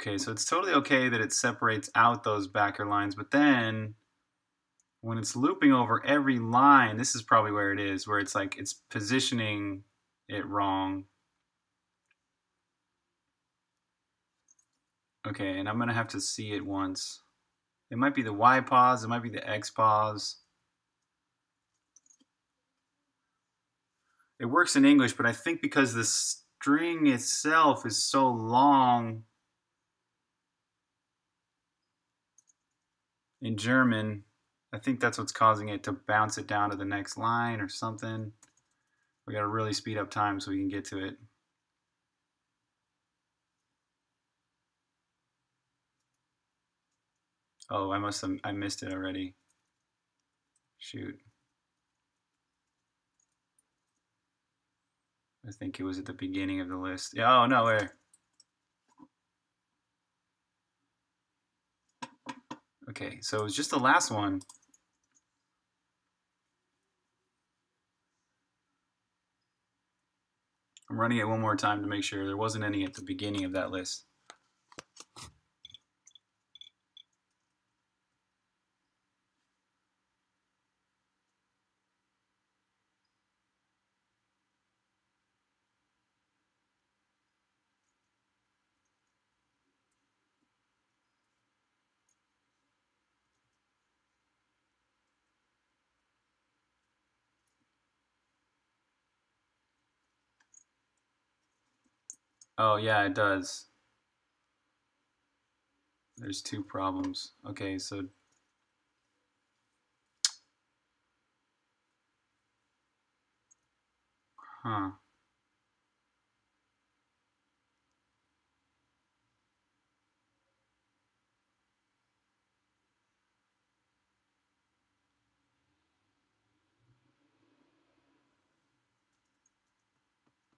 Okay, so it's totally okay that it separates out those backer lines, but then when it's looping over every line, this is probably where it is, where it's like it's positioning it wrong. Okay, and I'm gonna have to see it once. It might be the Y pause, it might be the X pause. It works in English, but I think because the string itself is so long in German, I think that's what's causing it to bounce it down to the next line or something. We gotta really speed up time so we can get to it. Oh, I missed it already. Shoot. I think it was at the beginning of the list. Yeah, oh, no, where? Okay, so it was just the last one. I'm running it one more time to make sure there wasn't any at the beginning of that list. Oh, yeah, it does. There's two problems. Okay, so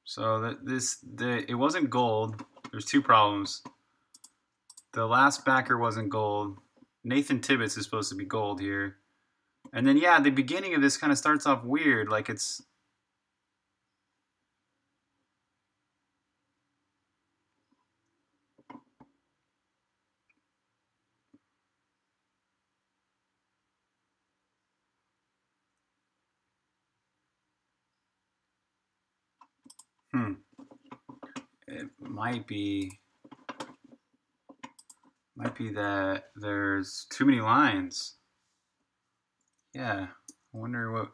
so it wasn't gold. There's two problems. The last backer wasn't gold. Nathan Tibbetts is supposed to be gold here. And then yeah, the beginning of this kind of starts off weird, like it's it might be that there's too many lines. Yeah, I wonder what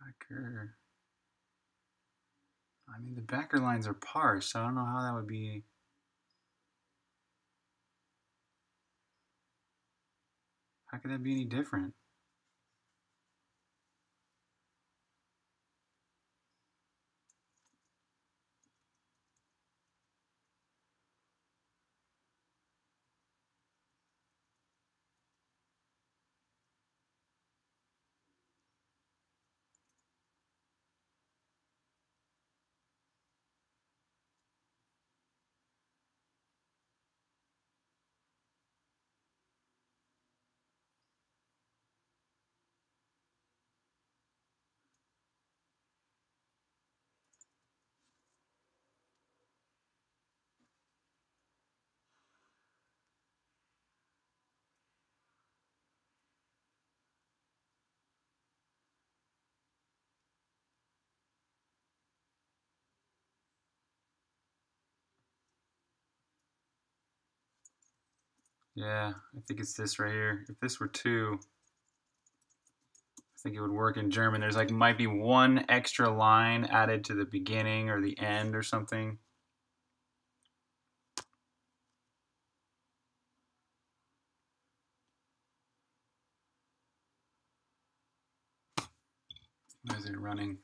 backer. I mean, the backer lines are parsed. I don't know how that would be. How could that be any different? Yeah, I think it's this right here. If this were two, I think it would work in German. There's like might be one extra line added to the beginning or the end or something. Why is it running?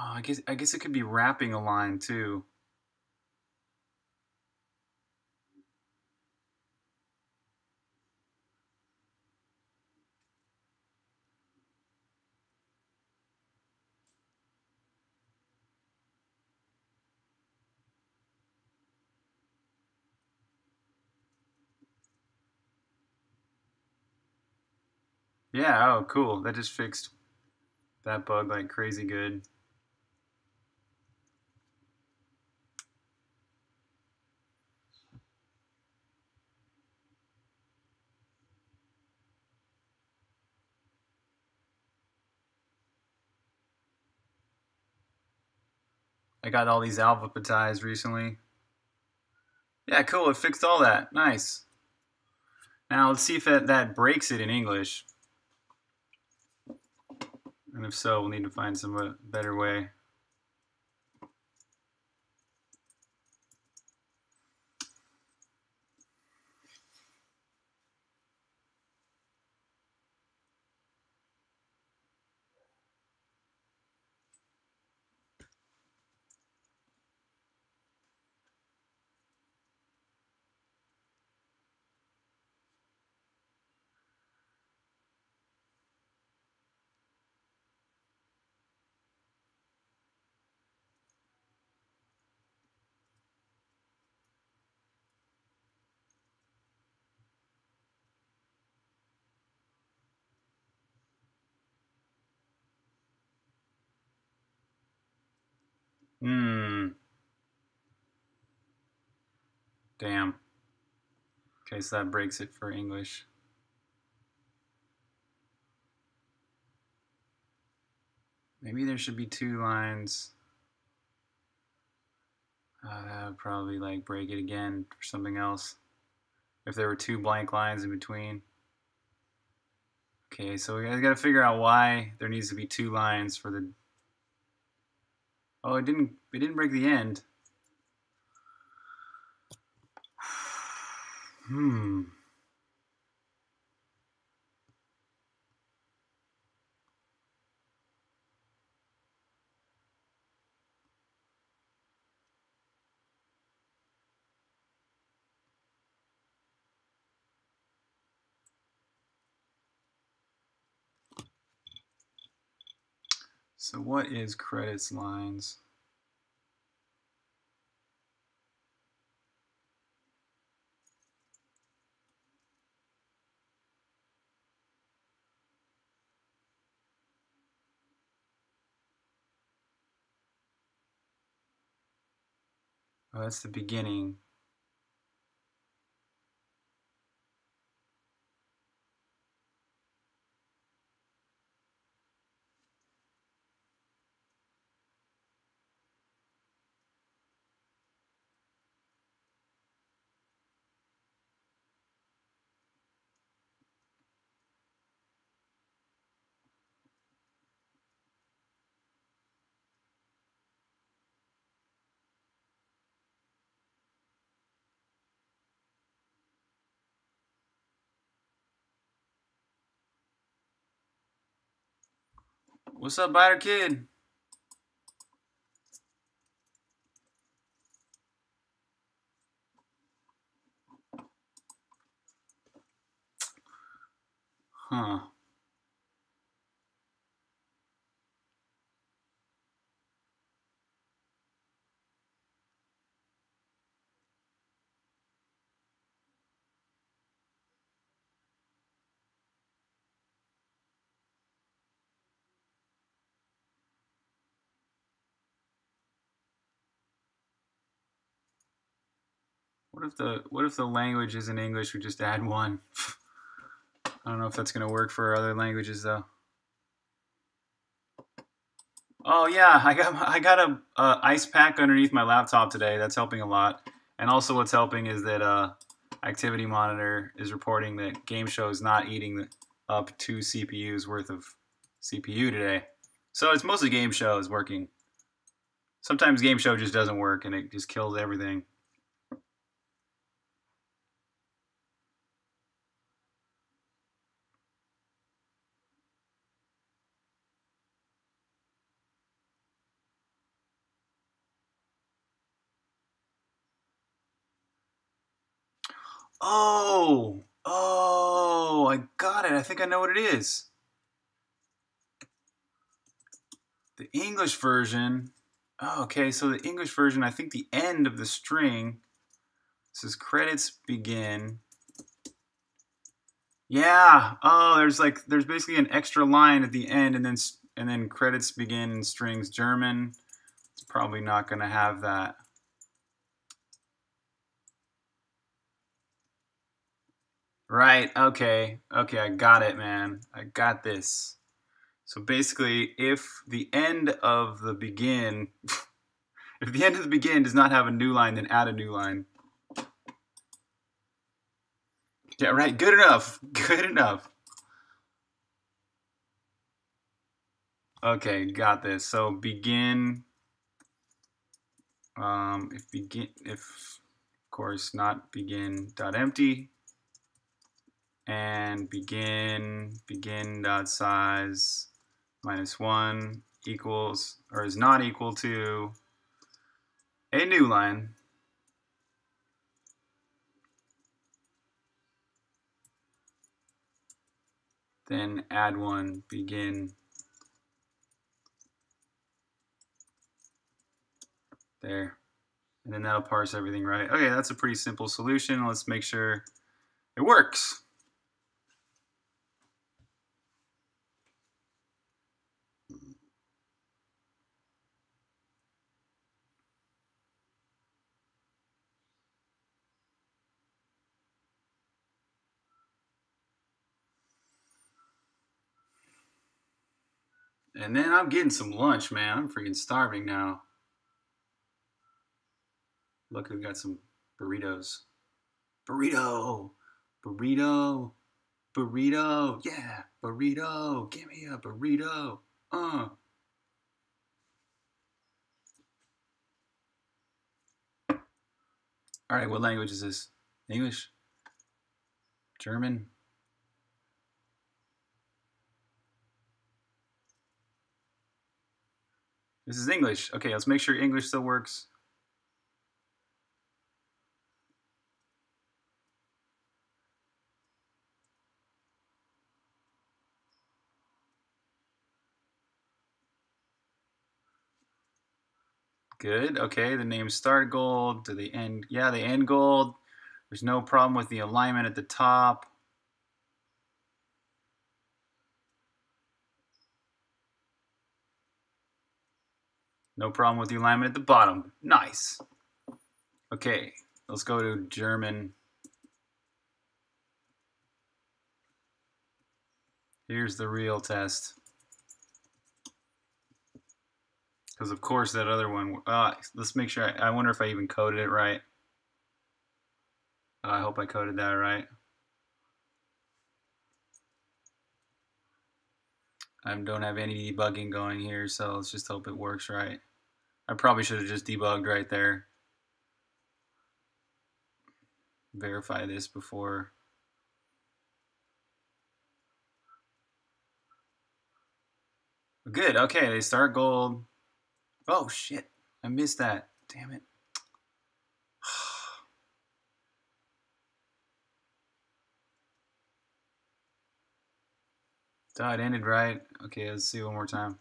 Oh, I guess it could be wrapping a line too. Yeah, oh cool. That just fixed that bug like crazy good. I got all these alphabetized recently. Yeah, cool, it fixed all that. Nice. Now let's see if that breaks it in English. And if so, we'll need to find some better way. Damn. Okay, so that breaks it for English. Maybe there should be two lines. That would probably like break it again for something else. If there were two blank lines in between. Okay, so we gotta figure out why there needs to be two lines for the. Oh, it didn't break the end. So what is credits lines? Oh, that's the beginning. What's up, Biter Kid? Huh. What if the language isn't English, we just add one? I don't know if that's gonna work for other languages though. Oh yeah, I got a ice pack underneath my laptop today. That's helping a lot. And also what's helping is that Activity Monitor is reporting that Game Show is not eating up 2 CPUs worth of CPU today. So it's mostly Game Show is working. Sometimes Game Show just doesn't work and it just kills everything. Oh, I got it. I think I know what it is. The English version. Oh, okay, so the English version, I think the end of the string says credits begin. Yeah. Oh, there's basically an extra line at the end and then credits begin in strings German. It's probably not going to have that. Right, okay, I got it, man. I got this. So basically, if the end of the begin If the end of the begin does not have a new line, then add a new line. Yeah, right. Good enough. Good enough. Okay, got this. So begin. If begin, if of course not begin dot empty, and begin dot size -1 equals or is not equal to a new line. Then add one begin. There. And then that'll parse everything right. Okay, that's a pretty simple solution. Let's make sure it works. And then I'm getting some lunch, man. I'm freaking starving now. Look, we've got some burritos. Burrito! Burrito! Burrito! Yeah! Burrito! Give me a burrito! Alright, what language is this? English? German? This is English. Okay, let's make sure English still works. Good. Okay, the name start gold to the end. Yeah, the end gold. There's no problem with the alignment at the top. No problem with the alignment at the bottom. Nice. Okay, let's go to German. Here's the real test. Because of course that other one, let's make sure, I wonder if I even coded it right. I hope I coded that right. I don't have any debugging going here, so let's just hope it works right. I probably should have just debugged right there. Verify this before. Good, okay, they start gold. Oh shit, I missed that, damn it. Oh, it ended right. Okay, let's see one more time.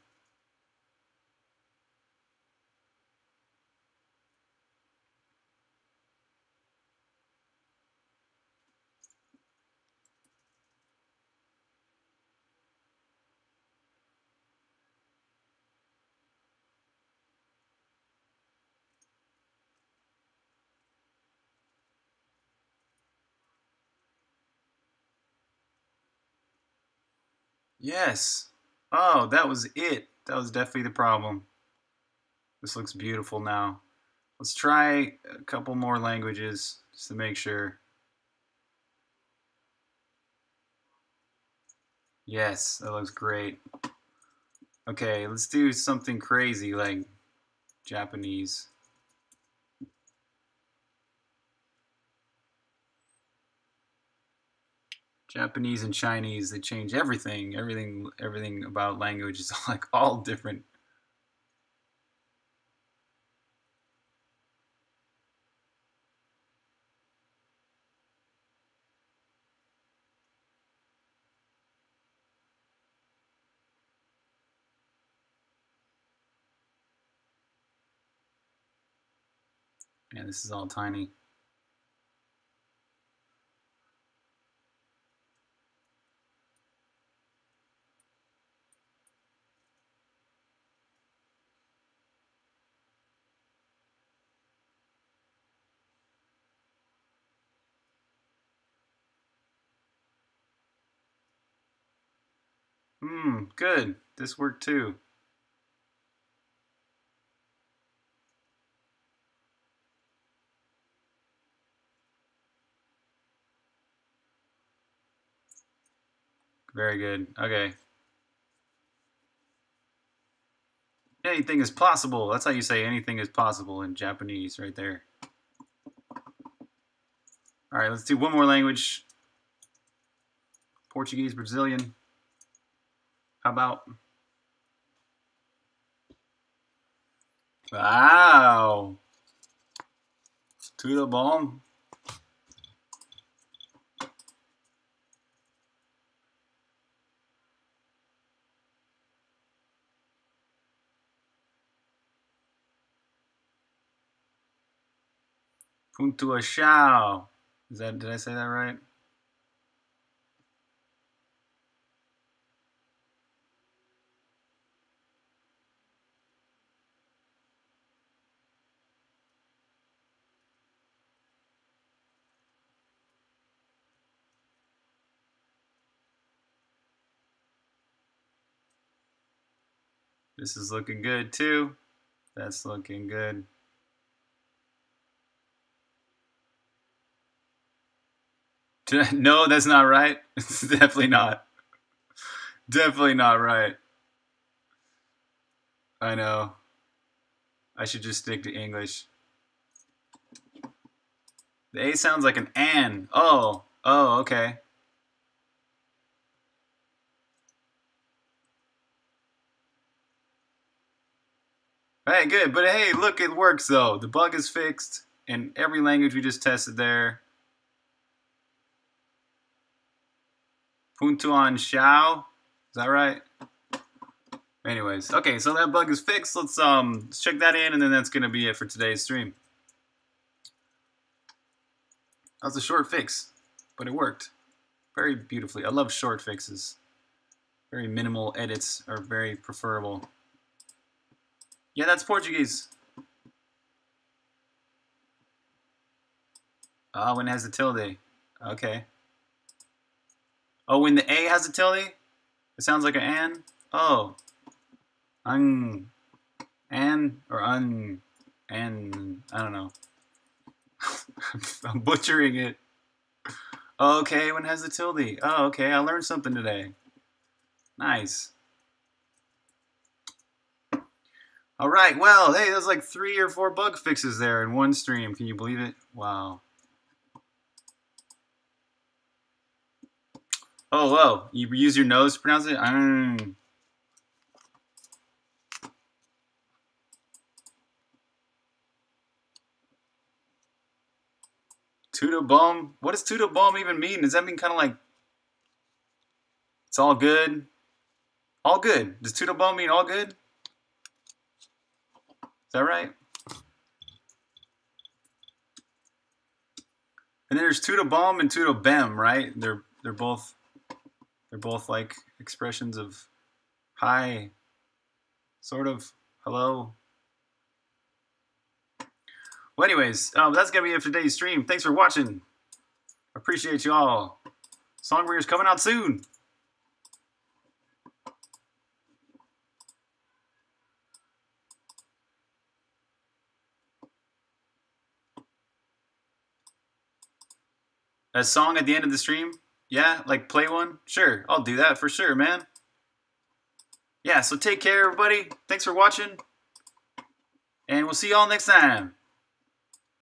Yes. Oh, that was it. That was definitely the problem. This looks beautiful now. Let's try a couple more languages just to make sure. Yes, that looks great. Okay, let's do something crazy like Japanese. Japanese and Chinese, they change everything. Everything about language is like all different. Yeah, this is all tiny. Good. This worked too. Very good. Okay. Anything is possible. That's how you say anything is possible in Japanese right there. All right, let's do one more language. Portuguese, Brazilian. How about? Wow. To the bomb. Puntuação. Is that, did I say that right? This is looking good too. That's looking good. No, that's not right. It's definitely not. Definitely not right. I know. I should just stick to English. The A sounds like an an. Oh. Oh, okay. Hey, good. But hey, look, it works though. The bug is fixed in every language we just tested there. Puntuação, is that right? Anyways, okay, so that bug is fixed. Let's check that in, and then that's gonna be it for today's stream. That was a short fix, but it worked very beautifully. I love short fixes. Very minimal edits are very preferable. Yeah, that's Portuguese. Ah, when it has the tilde. Okay. Oh, when the A has a tilde, it sounds like an an. Oh, an or un, an. I don't know. I'm butchering it. Okay, when it has a tilde. Oh, okay. I learned something today. Nice. All right. Well, hey, there's like 3 or 4 bug fixes there in one stream. Can you believe it? Wow. Oh, whoa. You use your nose to pronounce it? Tudo bom? What does tudo bom even mean? Does that mean kind of like it's all good? All good. Does tudo bom mean all good? Is that right? And then there's tudo bom and tudo bem, right? They're both... They're both like expressions of hi, sort of, hello. Well, anyways, that's going to be it for today's stream. Thanks for watching. Appreciate you all. Songbringer's coming out soon. A song at the end of the stream? Yeah, like play one? Sure, I'll do that for sure, man. Yeah, so take care, everybody. Thanks for watching. And we'll see y'all next time.